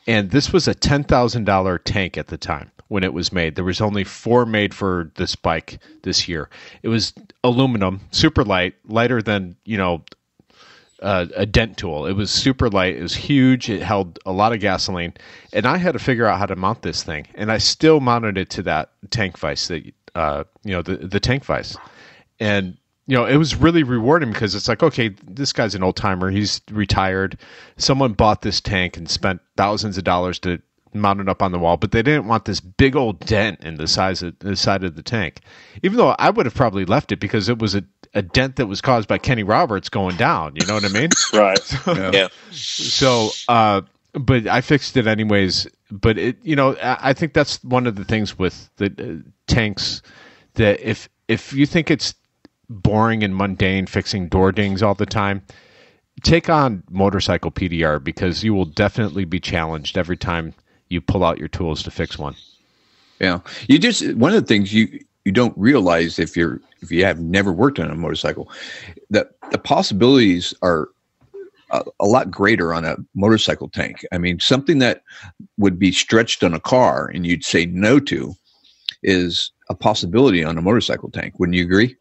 And this was a $10,000 tank at the time when it was made. There was only 4 made for this bike this year. It was aluminum, super light, lighter than, you know, a dent tool. It was super light. It was huge. It held a lot of gasoline. And I had to figure out how to mount this thing. And I still mounted it to that tank vise, the tank vise. And, you know, it was really rewarding because it's like, okay, this guy's an old timer. He's retired. Someone bought this tank and spent thousands of dollars to mount it up on the wall, but they didn't want this big old dent in the side of the tank. Even though I would have probably left it because it was a dent that was caused by Kenny Roberts going down. You know what I mean? Right. So, yeah. So, but I fixed it anyways. But it, you know, I think that's one of the things with the tanks, that if you think it's boring and mundane fixing door dings all the time, take on motorcycle PDR, because you will definitely be challenged every time you pull out your tools to fix one. Yeah. You just, one of the things you don't realize if you have never worked on a motorcycle, that the possibilities are a lot greater on a motorcycle tank. I mean, something that would be stretched on a car and you'd say no to is a possibility on a motorcycle tank. Wouldn't you agree?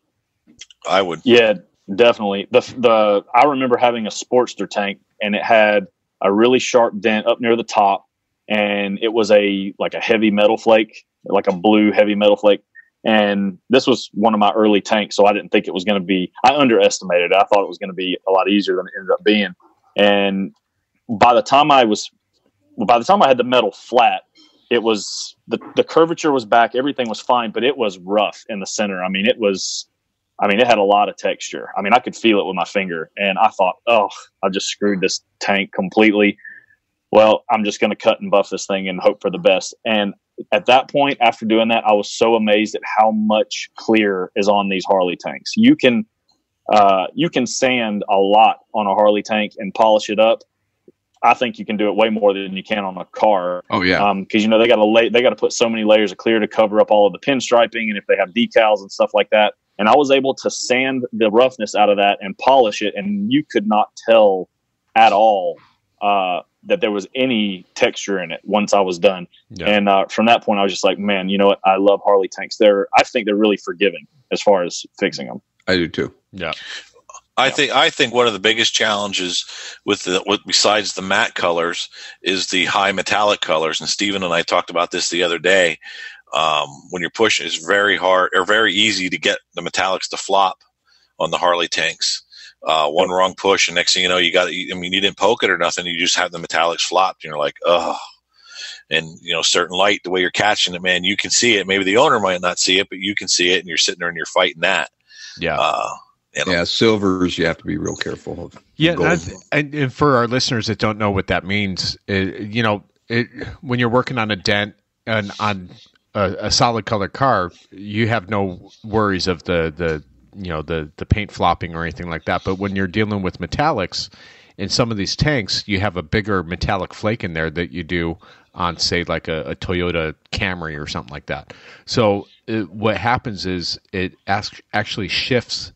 I would. Yeah, definitely. The I remember having a Sportster tank, and it had a really sharp dent up near the top, and it was a heavy metal flake, like a blue heavy metal flake. And this was one of my early tanks, so I didn't think it was going to be, I underestimated it. I thought it was going to be a lot easier than it ended up being. And by the time I had the metal flat, it was, the curvature was back, everything was fine, but it was rough in the center. I mean, it had a lot of texture. I mean, I could feel it with my finger, and I thought, oh, I just screwed this tank completely. Well, I'm just going to cut and buff this thing and hope for the best. And at that point, after doing that, I was so amazed at how much clear is on these Harley tanks. You can sand a lot on a Harley tank and polish it up. I think you can do it way more than you can on a car. Oh yeah, because you know they got to put so many layers of clear to cover up all of the pinstriping, and if they have decals and stuff like that. And I was able to sand the roughness out of that and polish it, and you could not tell at all that there was any texture in it once I was done. Yeah. And from that point, I was just like, man, you know what? I love Harley tanks. I think they're really forgiving as far as fixing them. I do too. Yeah. I think one of the biggest challenges besides the matte colors is the high metallic colors. And Stephen and I talked about this the other day. When you're pushing, it's very hard or very easy to get the metallics to flop on the Harley tanks. One wrong push, and next thing you know, you didn't poke it or nothing. You just have the metallics flopped, and you're like, oh. And you know, certain light, the way you're catching it, man, you can see it. Maybe the owner might not see it, but you can see it, and you're sitting there and you're fighting that. Yeah. Silvers, you have to be real careful of. Yeah, and for our listeners that don't know what that means, when you're working on a dent and on a solid color car, you have no worries of the paint flopping or anything like that. But when you're dealing with metallics in some of these tanks, you have a bigger metallic flake in there that you do on, say, like a Toyota Camry or something like that. So what happens is it actually shifts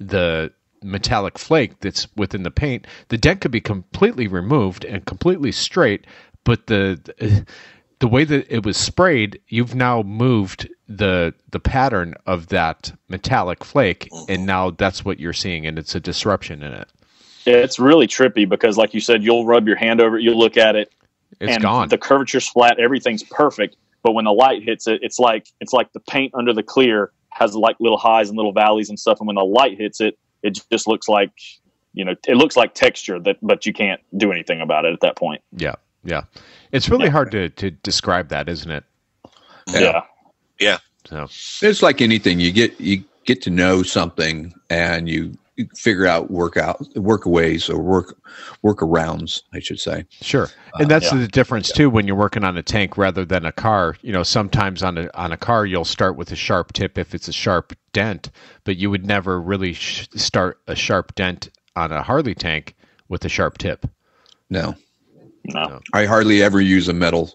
the metallic flake that's within the paint. The dent could be completely removed and completely straight, but the way that it was sprayed, you've now moved the pattern of that metallic flake, and now that's what you're seeing, and it's a disruption in it. It's really trippy because, like you said, you'll rub your hand over it, you'll look at it, it's gone. The curvature's flat, everything's perfect, but when the light hits it, it's like the paint under the clear has like little highs and little valleys and stuff, and when the light hits it, it just looks like, you know, it looks like texture, but you can't do anything about it at that point. Yeah. Yeah. It's really hard to describe that, isn't it? Yeah. Yeah. So it's like anything, you get to know something and you figure out workarounds, I should say. Sure. And that's the difference too, when you're working on a tank rather than a car. You know, sometimes on a car, you'll start with a sharp tip if it's a sharp dent, but you would never really start a sharp dent on a Harley tank with a sharp tip. No. I hardly ever use a metal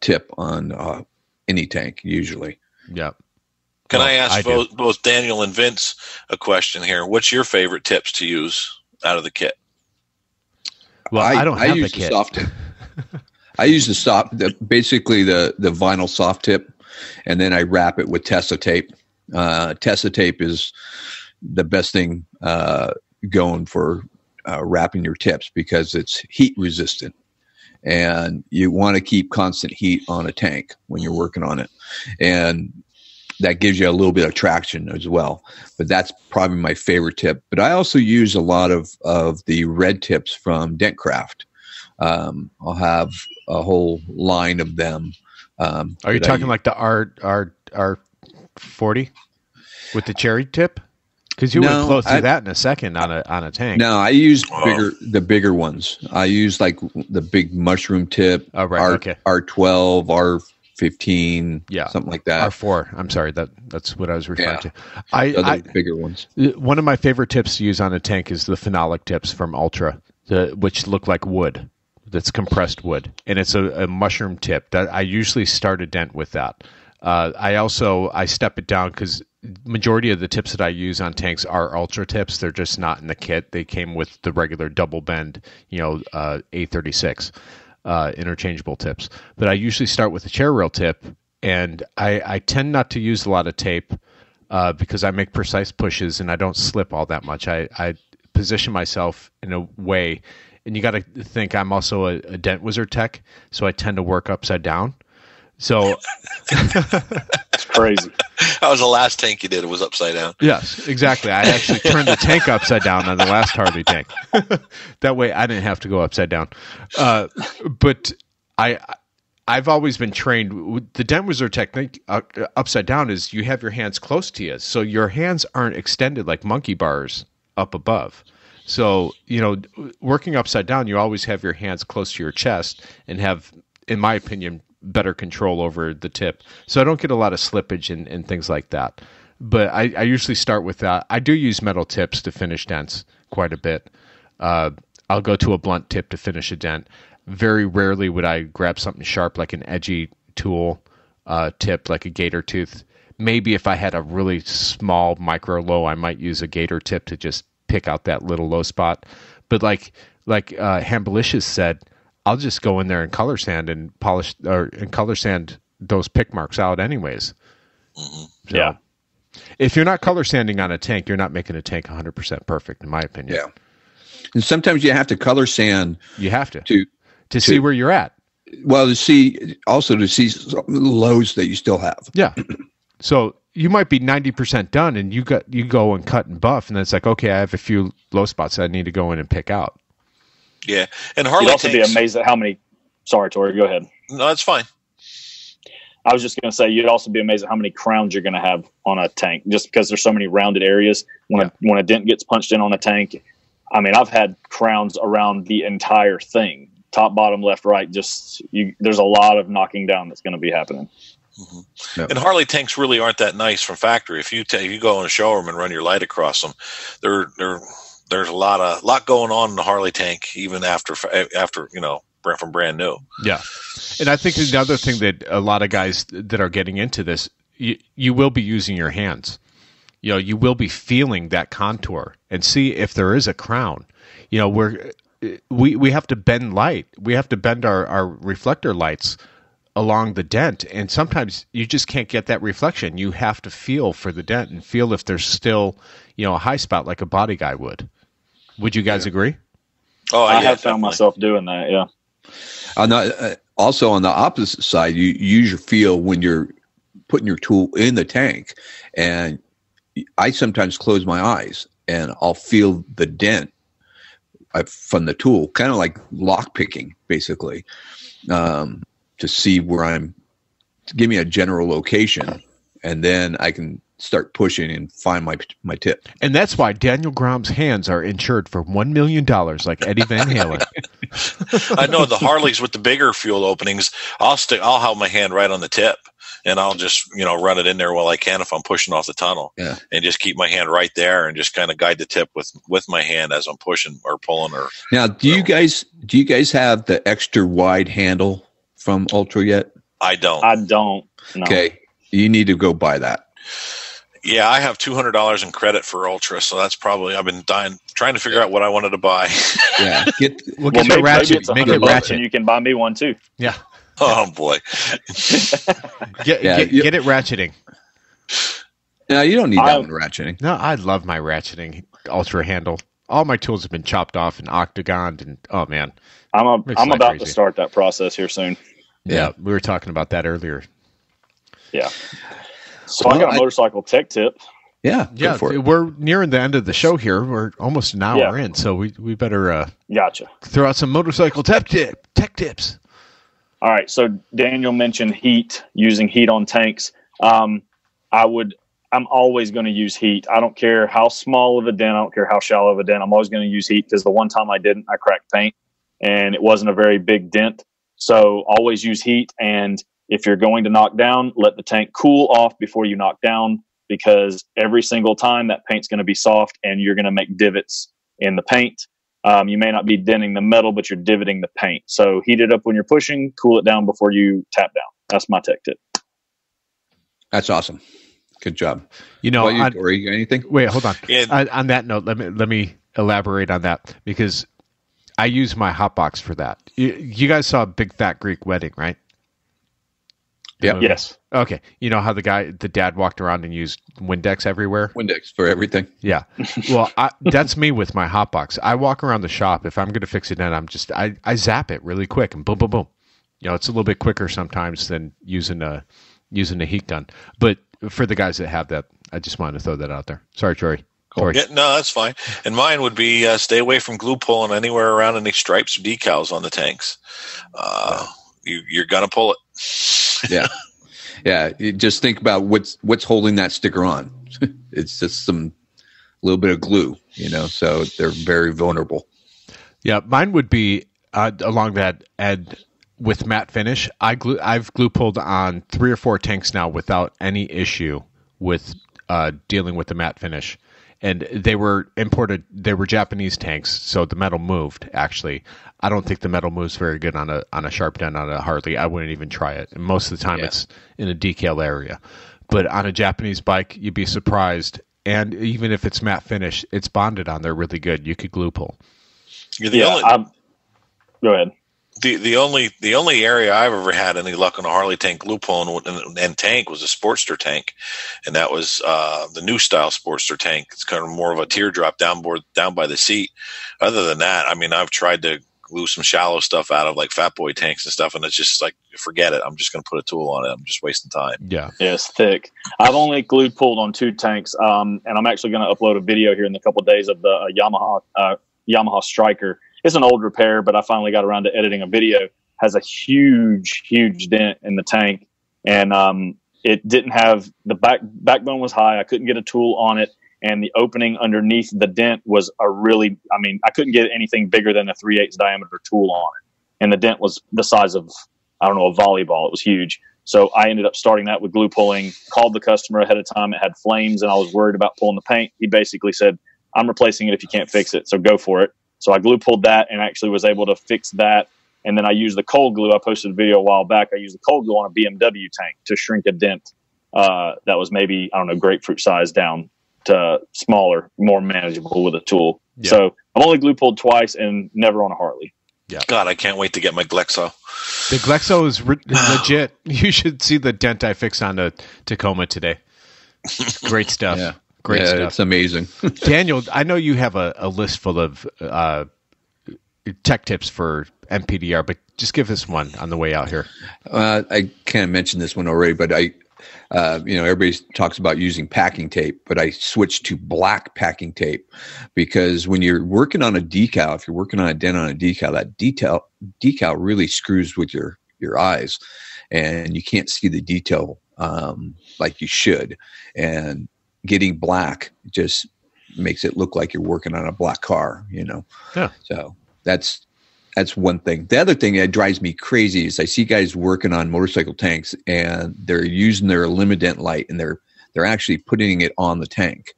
tip on any tank usually. Yeah. Can I ask both Daniel and Vince a question here? What's your favorite tips to use out of the kit? Well, I don't have a kit. Soft tip. I use the basically the vinyl soft tip, and then I wrap it with Tessa tape. Tessa tape is the best thing going for wrapping your tips because it's heat resistant. And you want to keep constant heat on a tank when you're working on it. And that gives you a little bit of traction as well. But that's probably my favorite tip. But I also use a lot of the red tips from Dentcraft. I'll have a whole line of them. Are you talking like the R40 with the cherry tip? Because you went close to that in a second on a tank. No, I used the bigger ones. I used like the big mushroom tip, R12, R15, something like that. R4. I'm sorry, that's what I was referring to. The bigger ones. One of my favorite tips to use on a tank is the phenolic tips from Ultra, which look like wood. That's compressed wood, and it's a mushroom tip. That I usually start a dent with that. I step it down because majority of the tips that I use on tanks are Ultra tips. They're just not in the kit. They came with the regular double bend, A36 interchangeable tips. But I usually start with a chair rail tip, and I tend not to use a lot of tape because I make precise pushes and I don't slip all that much. I position myself in a way, and you got to think I'm also a Dent Wizard tech, so I tend to work upside down. So it's crazy. That was the last tank you did. It was upside down. Yes, exactly. I actually turned the tank upside down on the last Harley tank. That way I didn't have to go upside down. But I've always been trained. The Dent Wizard technique upside down is you have your hands close to you. So your hands aren't extended like monkey bars up above. So, working upside down, you always have your hands close to your chest and have, in my opinion, better control over the tip. So I don't get a lot of slippage and things like that. But I usually start with that. I do use metal tips to finish dents quite a bit. I'll go to a blunt tip to finish a dent. Very rarely would I grab something sharp like an edgy tool tip, like a gator tooth. Maybe if I had a really small micro low, I might use a gator tip to just pick out that little low spot. But like Hambylisous said, I'll just go in there and color sand those pick marks out anyways. So yeah. If you're not color sanding on a tank, you're not making a tank 100% perfect, in my opinion. Yeah. And sometimes you have to color sand. You have to see where you're at. Well, to see lows that you still have. Yeah. So you might be 90% done and you go and cut and buff, and then it's like, okay, I have a few low spots that I need to go in and pick out. Yeah, and Harley you'd also be amazed at how many. Sorry, Tori, go ahead. No, that's fine. I was just going to say you'd also be amazed at how many crowns you're going to have on a tank, just because there's so many rounded areas. When a dent gets punched in on a tank, I mean, I've had crowns around the entire thing, top, bottom, left, right. There's a lot of knocking down that's going to be happening. Mm-hmm. Yep. And Harley tanks really aren't that nice from factory. If you go in a showroom and run your light across them, there's a lot going on in the Harley tank, even after from brand new. Yeah, and I think another thing that a lot of guys that are getting into this, you will be using your hands. You will be feeling that contour and see if there is a crown. We have to bend light. We have to bend our reflector lights along the dent, and sometimes you just can't get that reflection. You have to feel for the dent and feel if there's still a high spot like a body guy would. Would you guys agree? Oh, I have found myself doing that. Yeah. Also, on the opposite side, you use your feel when you're putting your tool in the tank. And I sometimes close my eyes and I'll feel the dent from the tool, kind of like lock picking, basically, to see where give me a general location, and then I can start pushing and find my tip. And that's why Daniel Grom's hands are insured for $1 million, like Eddie Van Halen. I know the Harleys with the bigger fuel openings, I'll have my hand right on the tip, and I'll just, run it in there while I can if I'm pushing off the tunnel. Yeah. And just keep my hand right there and just kind of guide the tip with my hand as I'm pushing or pulling. Or now, do you guys have the extra wide handle from Ultra yet? I don't. No. Okay. You need to go buy that. Yeah, I have $200 in credit for Ultra, so that's probably, I've been trying to figure out what I wanted to buy. Yeah, get a ratchet. Make it ratchet, and you can buy me one too. Yeah. Oh boy. Get it ratcheting. No, you don't need that one ratcheting. No, I love my ratcheting Ultra handle. All my tools have been chopped off and octagoned, and oh man, I'm about crazy. To start that process here soon. Yeah, we were talking about that earlier. Yeah. So I got a motorcycle tech tip. Yeah. We're nearing the end of the show here. We're almost an hour in, so we better throw out some motorcycle tech tips. All right. So Daniel mentioned heat, using heat on tanks. I'm always going to use heat. I don't care how small of a dent. I don't care how shallow of a dent. I'm always going to use heat, because the one time I didn't, I cracked paint, and it wasn't a very big dent. So always use heat. And if you're going to knock down, let the tank cool off before you knock down, because every single time that paint's going to be soft and you're going to make divots in the paint. You may not be denting the metal, but you're divoting the paint. So heat it up when you're pushing, cool it down before you tap down. That's my tech tip. That's awesome. Good job. Tori, anything? Wait, hold on. Yeah. On that note, let me elaborate on that, because I use my hot box for that. You guys saw Big Fat Greek Wedding, right? Yeah. Yes. Okay. You know how the dad walked around and used Windex everywhere? Windex for everything. Yeah. Well, that's me with my hot box. I walk around the shop. If I'm going to fix it, I zap it really quick and boom, boom, boom. It's a little bit quicker sometimes than using a heat gun. But for the guys that have that, I just wanted to throw that out there. Sorry, Tori. Cool. Yeah, no, that's fine. And mine would be stay away from glue pulling anywhere around any stripes or decals on the tanks. You're gonna pull it. Yeah. You just think about what's holding that sticker on. It's just some little bit of glue, so they're very vulnerable. Yeah, mine would be along that Ed with matte finish. I've glue pulled on 3 or 4 tanks now without any issue with dealing with the matte finish. And they were imported. They were Japanese tanks, so the metal moved. Actually, I don't think the metal moves very good on a sharp dent on a Harley. I wouldn't even try it. And most of the time, it's in a decal area. But on a Japanese bike, you'd be surprised. And even if it's matte finish, it's bonded on there really good. You could glue pull. Go ahead. The only area I've ever had any luck on a Harley tank glue pulling and tank was a Sportster tank, and that was the new style Sportster tank. It's kind of more of a teardrop down by the seat. Other than that, I've tried to glue some shallow stuff out of like Fat Boy tanks and stuff, and it's just like, forget it. I'm just going to put a tool on it. I'm just wasting time. Yeah, it's thick. I've only glue pulled on 2 tanks, and I'm actually going to upload a video here in a couple of days of the Yamaha Striker. It's an old repair, but I finally got around to editing a video. Has a huge, huge dent in the tank, and it didn't have the backbone was high. I couldn't get a tool on it, and the opening underneath the dent was I couldn't get anything bigger than a 3/8 diameter tool on it, and the dent was the size of, a volleyball. It was huge. So I ended up starting that with glue pulling. Called the customer ahead of time. It had flames, and I was worried about pulling the paint. He basically said, "I'm replacing it if you can't fix it, so go for it." So I glue pulled that and actually was able to fix that. And then I used the cold glue. I posted a video a while back. I used the cold glue on a BMW tank to shrink a dent that was maybe, grapefruit size down to smaller, more manageable with a tool. Yeah. So I've only glue pulled twice and never on a Harley. Yeah. God, I can't wait to get my Glexo. The Glexo is legit. You should see the dent I fixed on a Tacoma today. Great stuff. Yeah. Great stuff. It's amazing. Daniel, I know you have a list full of tech tips for MPDR, but just give us one on the way out here. I can't mention this one already, but everybody talks about using packing tape, but I switched to black packing tape, because when you're working on a decal, if you're working on a dent on a decal, that decal really screws with your eyes, and you can't see the detail like you should. And getting black just makes it look like you're working on a black car, you know? Yeah. So that's one thing. The other thing that drives me crazy is I see guys working on motorcycle tanks and they're using their Lumident light and they're actually putting it on the tank,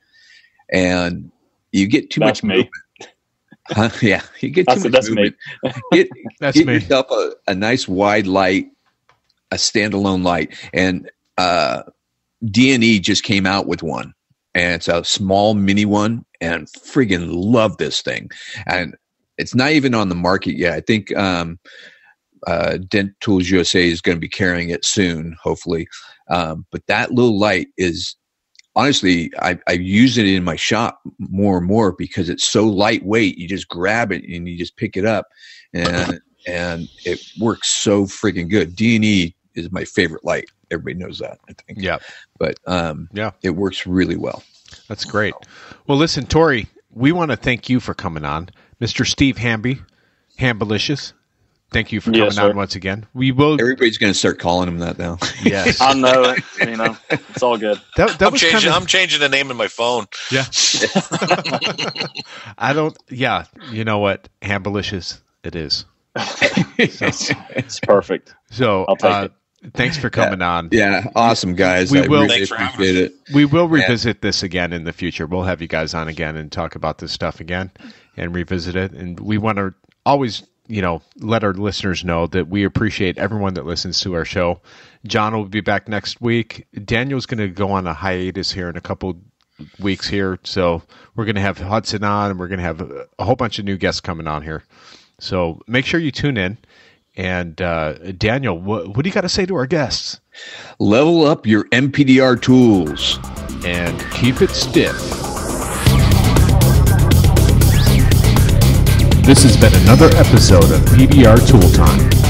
and you get too much movement. Huh? Yeah. You get too much movement. Get yourself a nice wide light, a standalone light. And, D&E just came out with one, and it's a small mini one, and friggin' love this thing. And it's not even on the market yet. I think Dent Tools USA is going to be carrying it soon, hopefully. But that little light is, honestly, I use it in my shop more and more because it's so lightweight. You just grab it and you just pick it up, and it works so friggin' good. D&E is my favorite light. Everybody knows that, I think. Yeah. But yeah, it works really well. That's great. Well, listen, Tori, we want to thank you for coming on. Mr. Steve Hamby, Hambylisous, thank you for coming on once again. We will. Everybody's going to start calling him that now. Yes. I know it. You know, it's all good. I'm changing the name in my phone. Yeah. Yeah. You know what? Hambylisous it is. It's perfect. So I'll take it. Thanks for coming on. Yeah, awesome, guys. We will really appreciate it. We will revisit this again in the future. We'll have you guys on again and talk about this stuff again and revisit it. And we want to always, you know, let our listeners know that we appreciate everyone that listens to our show. John will be back next week. Daniel's going to go on a hiatus here in a couple weeks here. So we're going to have Hudson on, and we're going to have a whole bunch of new guests coming on here. So make sure you tune in. And Daniel, what do you got to say to our guests? Level up your MPDR tools and keep it stiff. This has been another episode of PDR Tool Time.